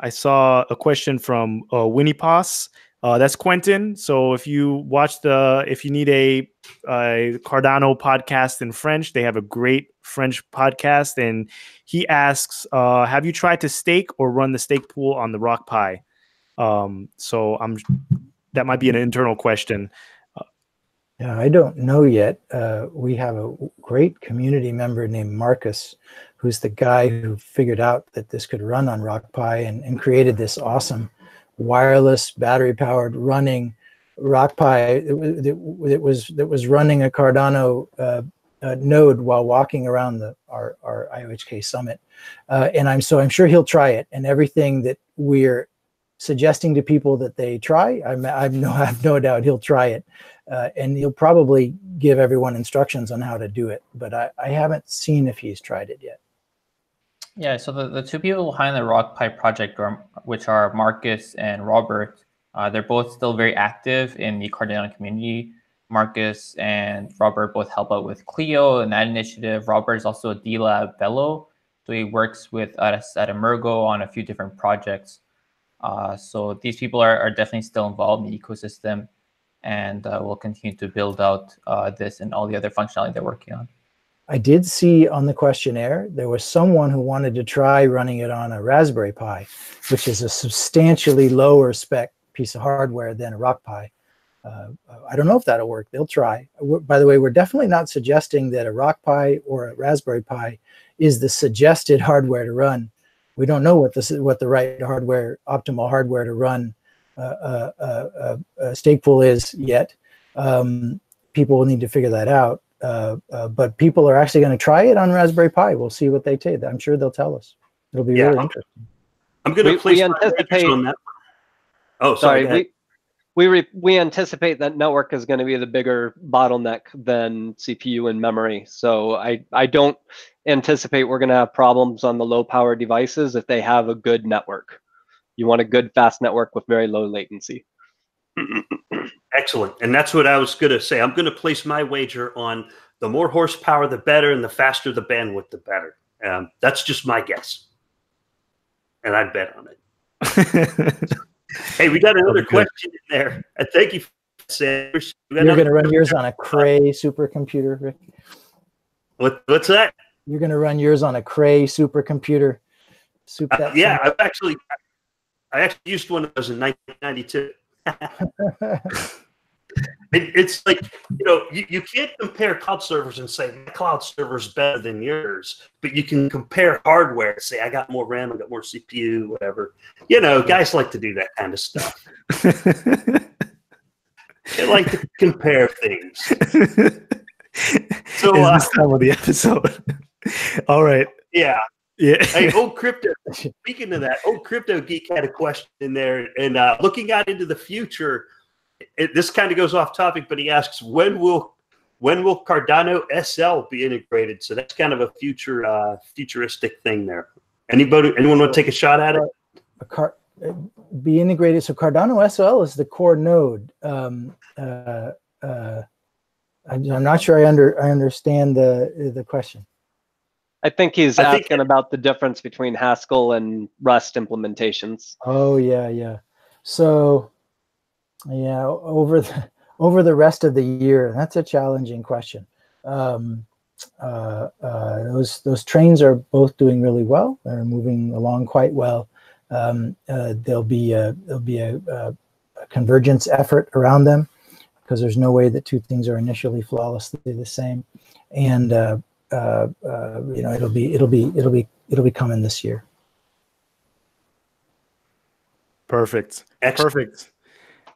I saw a question from uh, Winnie Poss. Uh, that's Quentin. So if you watch the, if you need a, a Cardano podcast in French, they have a great French podcast. And he asks, uh, have you tried to stake or run the stake pool on the Rock Pi? Um, so I'm, that might be an internal question. Yeah, I don't know yet. Uh, we have a great community member named Marcus, who's the guy who figured out that this could run on Rock Pi and, and created this awesome wireless, battery-powered, running Rock Pi. It, it, it was that was running a Cardano uh, uh, node while walking around the our, our I O H K summit, uh, and I'm so I'm sure he'll try it. And everything that we're suggesting to people that they try, I'm I've no I've no doubt he'll try it, uh, and he'll probably give everyone instructions on how to do it. But I, I haven't seen if he's tried it yet. Yeah, so the, the two people behind the Rock Pi project, are, which are Marcus and Robert, uh, they're both still very active in the Cardano community. Marcus and Robert both help out with Clio and that initiative. Robert is also a D Lab fellow, so he works with us at Emergo on a few different projects. Uh, so these people are, are definitely still involved in the ecosystem, and uh, will continue to build out uh, this and all the other functionality they're working on. I did see on the questionnaire, there was someone who wanted to try running it on a Raspberry Pi, which is a substantially lower spec piece of hardware than a Rock Pi. Uh, I don't know if that'll work. They'll try. We're, by the way, we're definitely not suggesting that a Rock Pi or a Raspberry Pi is the suggested hardware to run. We don't know what the, what the right hardware, optimal hardware to run uh, a, a, a stake pool is yet. Um, people will need to figure that out. Uh, uh, but people are actually going to try it on Raspberry Pi. We'll see what they take. I'm sure they'll tell us. It'll be yeah, really I'm, interesting. I'm going to place anticipate on that. Oh, sorry. sorry we we, re, we anticipate that network is going to be the bigger bottleneck than C P U and memory. So I, I don't anticipate we're going to have problems on the low power devices if they have a good network. You want a good fast network with very low latency. Excellent. And that's what I was going to say. I'm going to place my wager on the more horsepower, the better, and the faster the bandwidth, the better. Um, that's just my guess. And I'd bet on it. Hey, we got another question in there. Uh, thank you, Sam. You're going to run yours on a Cray supercomputer, Rick. What, what's that? You're going to run yours on a Cray supercomputer. Super uh, yeah, I've actually, I actually used one of those in nineteen ninety-two. it, it's like, you know, you, you can't compare cloud servers and say my cloud server's better than yours, but you can compare hardware and say I got more RAM, I got more C P U, whatever. You know, guys like to do that kind of stuff. They like to compare things. So uh, that's time of the episode. All right. Yeah. Yeah. Hey, old crypto. Speaking of that, old crypto geek had a question in there, and uh, looking out into the future, it, this kind of goes off topic, but he asks, when will when will Cardano S L be integrated? So that's kind of a future uh, futuristic thing there. Anybody, anyone want to take a shot at it? A car be integrated. So Cardano S L is the core node. Um, uh, uh, I'm not sure I under I understand the the question. I think he's I asking think, about the difference between Haskell and Rust implementations. Oh yeah, yeah. So yeah, over the over the rest of the year, that's a challenging question. Um, uh, uh, those those trains are both doing really well. They're moving along quite well. Um, uh, there'll be a there'll be a, a, a convergence effort around them, because there's no way that two things are initially flawlessly the same, and uh, uh, uh, you know it'll be it'll be it'll be it'll be coming this year. Perfect. Excellent. Perfect.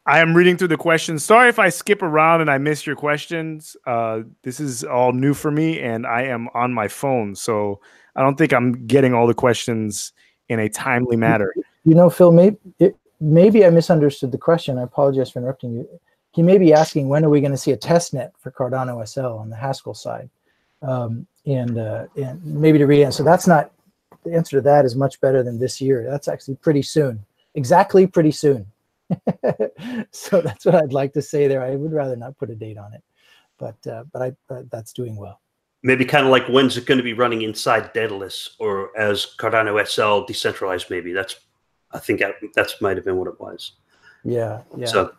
I am reading through the questions. Sorry if I skip around and I miss your questions. Uh, this is all new for me, and I am on my phone, so I don't think I'm getting all the questions in a timely manner. You know, Phil, maybe, it, maybe I misunderstood the question. I apologize for interrupting you. He may be asking, when are we going to see a testnet for Cardano S L on the Haskell side? Um, and, uh, and maybe to read it. So that's not, the answer to that is much better than this year. That's actually pretty soon. Exactly pretty soon. So that's what I'd like to say there. I would rather not put a date on it, but, uh, but I, uh, that's doing well. Maybe kind of like, when's it going to be running inside Daedalus, or as Cardano S L decentralized? Maybe that's, I think that's might have been what it was. Yeah. Yeah. So,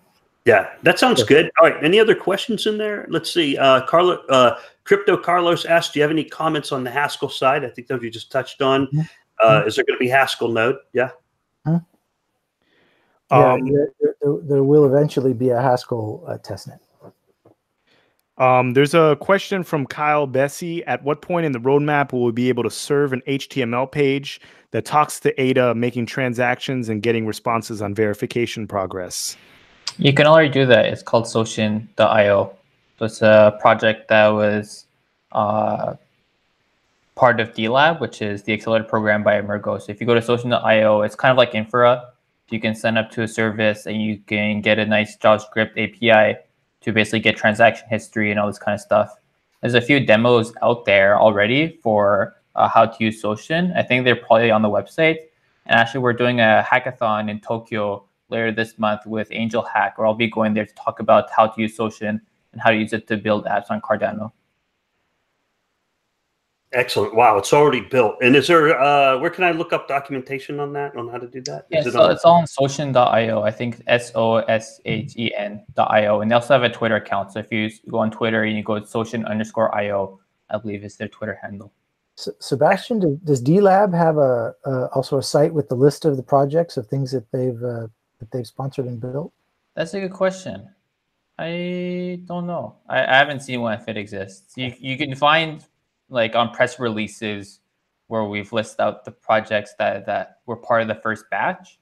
yeah, that sounds yeah. good. All right. Any other questions in there? Let's see. Uh, Carlo, uh, Crypto Carlos asked, do you have any comments on the Haskell side? I think those you just touched on. Uh, mm-hmm. Is there going to be Haskell node? Yeah. Huh? Um, yeah there, there, there will eventually be a Haskell uh, testnet. Um, there's a question from Kyle Bessie. At what point in the roadmap will we be able to serve an H T M L page that talks to A D A, making transactions and getting responses on verification progress? You can already do that. It's called Social dot I O. So it's a project that was uh, part of D Lab, which is the accelerator program by Emergo. So if you go to Social dot I O, it's kind of like Infra. You can sign up to a service and you can get a nice JavaScript A P I to basically get transaction history and all this kind of stuff. There's a few demos out there already for uh, how to use Social. I think they're probably on the website. And actually, we're doing a hackathon in Tokyo later this month with Angel Hack, where I'll be going there to talk about how to use Social and how to use it to build apps on Cardano. Excellent. Wow, it's already built. And is there, uh, where can I look up documentation on that, on how to do that? Yeah, so it's all on Social dot I O. I think S O S H E N dot I O. And they also have a Twitter account. So if you go on Twitter and you go to Social underscore I O, I believe is their Twitter handle. So, Sebastian, do, does D Lab have a uh, also a site with the list of the projects of things that they've uh, that they've sponsored and built? That's a good question. I don't know. I, I haven't seen one if it exists. You, you can find... like on press releases where we've listed out the projects that, that were part of the first batch.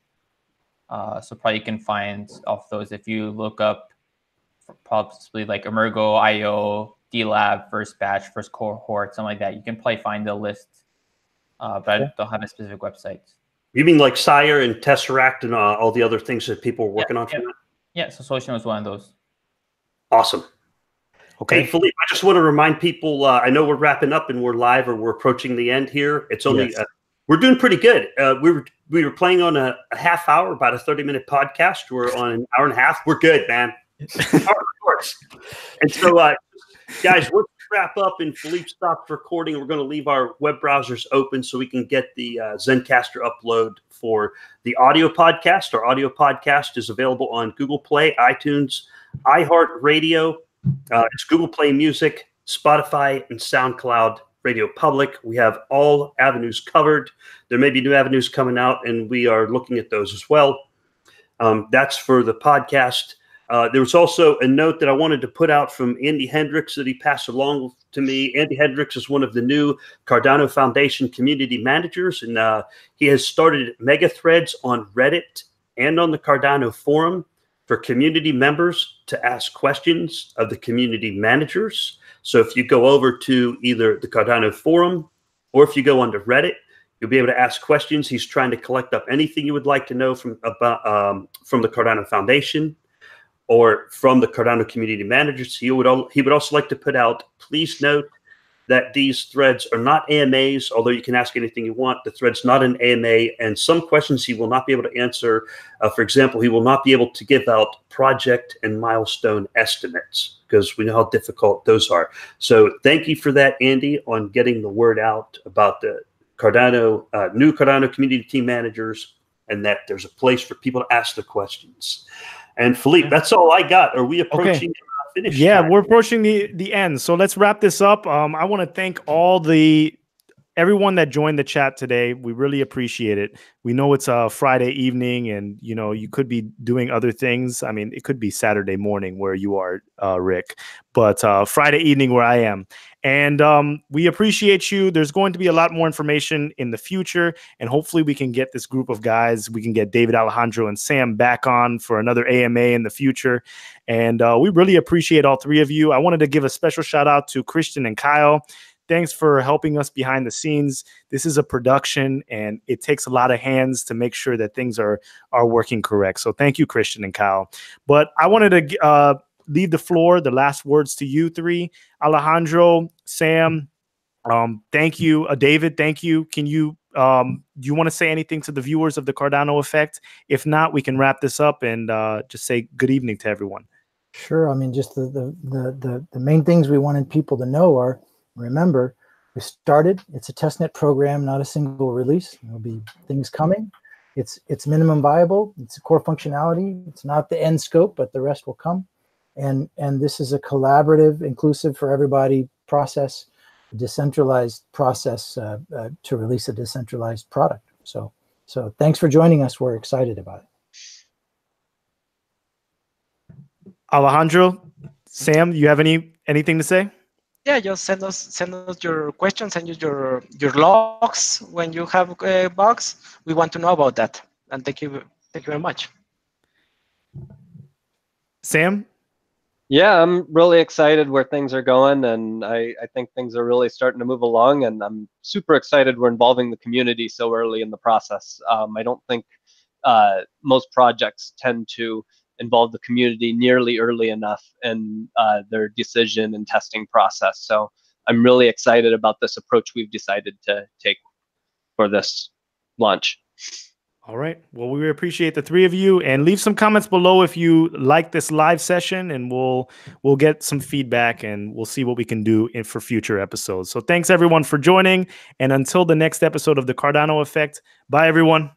Uh, so probably you can find off those if you look up probably like Emergo, I O, D Lab, first batch, first cohort, something like that. You can probably find the list, uh, but I don't have a specific website. You mean like Sire and Tesseract and uh, all the other things that people were working yeah, on? Yeah. That? yeah, so Social was one of those. Awesome. Okay, hey, Philippe, I just want to remind people, uh, I know we're wrapping up and we're live or we're approaching the end here. It's only, yes. uh, we're doing pretty good. Uh, we were we were playing on a, a half hour, about a thirty minute podcast. We're on an hour and a half. We're good, man. Of course. And so, uh, guys, we're going to wrap up and Philippe stopped recording. We're going to leave our web browsers open so we can get the uh, Zencastr upload for the audio podcast. Our audio podcast is available on Google Play, iTunes, iHeartRadio. Uh, it's Google Play Music, Spotify, and SoundCloud, Radio Public. We have all avenues covered. There may be new avenues coming out, and we are looking at those as well. Um, that's for the podcast. Uh, there was also a note that I wanted to put out from Andy Hendricks that he passed along to me. Andy Hendricks is one of the new Cardano Foundation community managers, and uh, he has started mega threads on Reddit and on the Cardano forum for community members to ask questions of the community managers. So if you go over to either the Cardano forum or if you go onto Reddit, you'll be able to ask questions. He's trying to collect up anything you would like to know from about um, from the Cardano Foundation, or from the Cardano community managers. He would, al he would also like to put out, please note that these threads are not A M As, although you can ask anything you want. The thread's not an A M A, and some questions he will not be able to answer. Uh, for example, he will not be able to give out project and milestone estimates, because we know how difficult those are. So thank you for that, Andy, on getting the word out about the Cardano, uh, new Cardano community team managers, and that there's a place for people to ask the questions. And Philippe, that's all I got. Are we approaching okay. finish? Yeah, time? We're approaching the the end. So let's wrap this up. Um, I want to thank all the everyone that joined the chat today. We really appreciate it. We know it's a Friday evening, and you know you could be doing other things. I mean, it could be Saturday morning where you are, uh, Rick, but uh, Friday evening where I am. And um, we appreciate you. There's going to be a lot more information in the future, and hopefully we can get this group of guys. We can get David, Alejandro, and Sam back on for another A M A in the future. And uh, we really appreciate all three of you. I wanted to give a special shout out to Christian and Kyle. Thanks for helping us behind the scenes. This is a production, and it takes a lot of hands to make sure that things are, are working correct. So thank you, Christian and Kyle. But I wanted to... Uh, leave the floor, the last words to you three. Alejandro, Sam, um, thank you. Uh, David, thank you. Can you, um, do you want to say anything to the viewers of the Cardano Effect? If not, we can wrap this up and uh, just say good evening to everyone. Sure. I mean, just the, the, the, the, the main things we wanted people to know are, remember, we started. It's a testnet program, not a single release. There'll be things coming. It's, it's minimum viable. It's a core functionality. It's not the end scope, but the rest will come. And, and this is a collaborative, inclusive for everybody process, decentralized process uh, uh, to release a decentralized product. So, so thanks for joining us. We're excited about it. Alejandro, Sam, you have any anything to say? Yeah, just send us send us your questions, send us your your logs when you have uh, bugs. We want to know about that. And thank you, thank you very much. Sam. Yeah, I'm really excited where things are going, and I, I think things are really starting to move along, and I'm super excited we're involving the community so early in the process. Um, I don't think uh, most projects tend to involve the community nearly early enough in uh, their decision and testing process. So I'm really excited about this approach we've decided to take for this launch. All right. Well, we appreciate the three of you, and leave some comments below if you like this live session, and we'll we'll get some feedback, and we'll see what we can do in, for future episodes. So thanks, everyone, for joining. And until the next episode of the Cardano Effect, bye, everyone.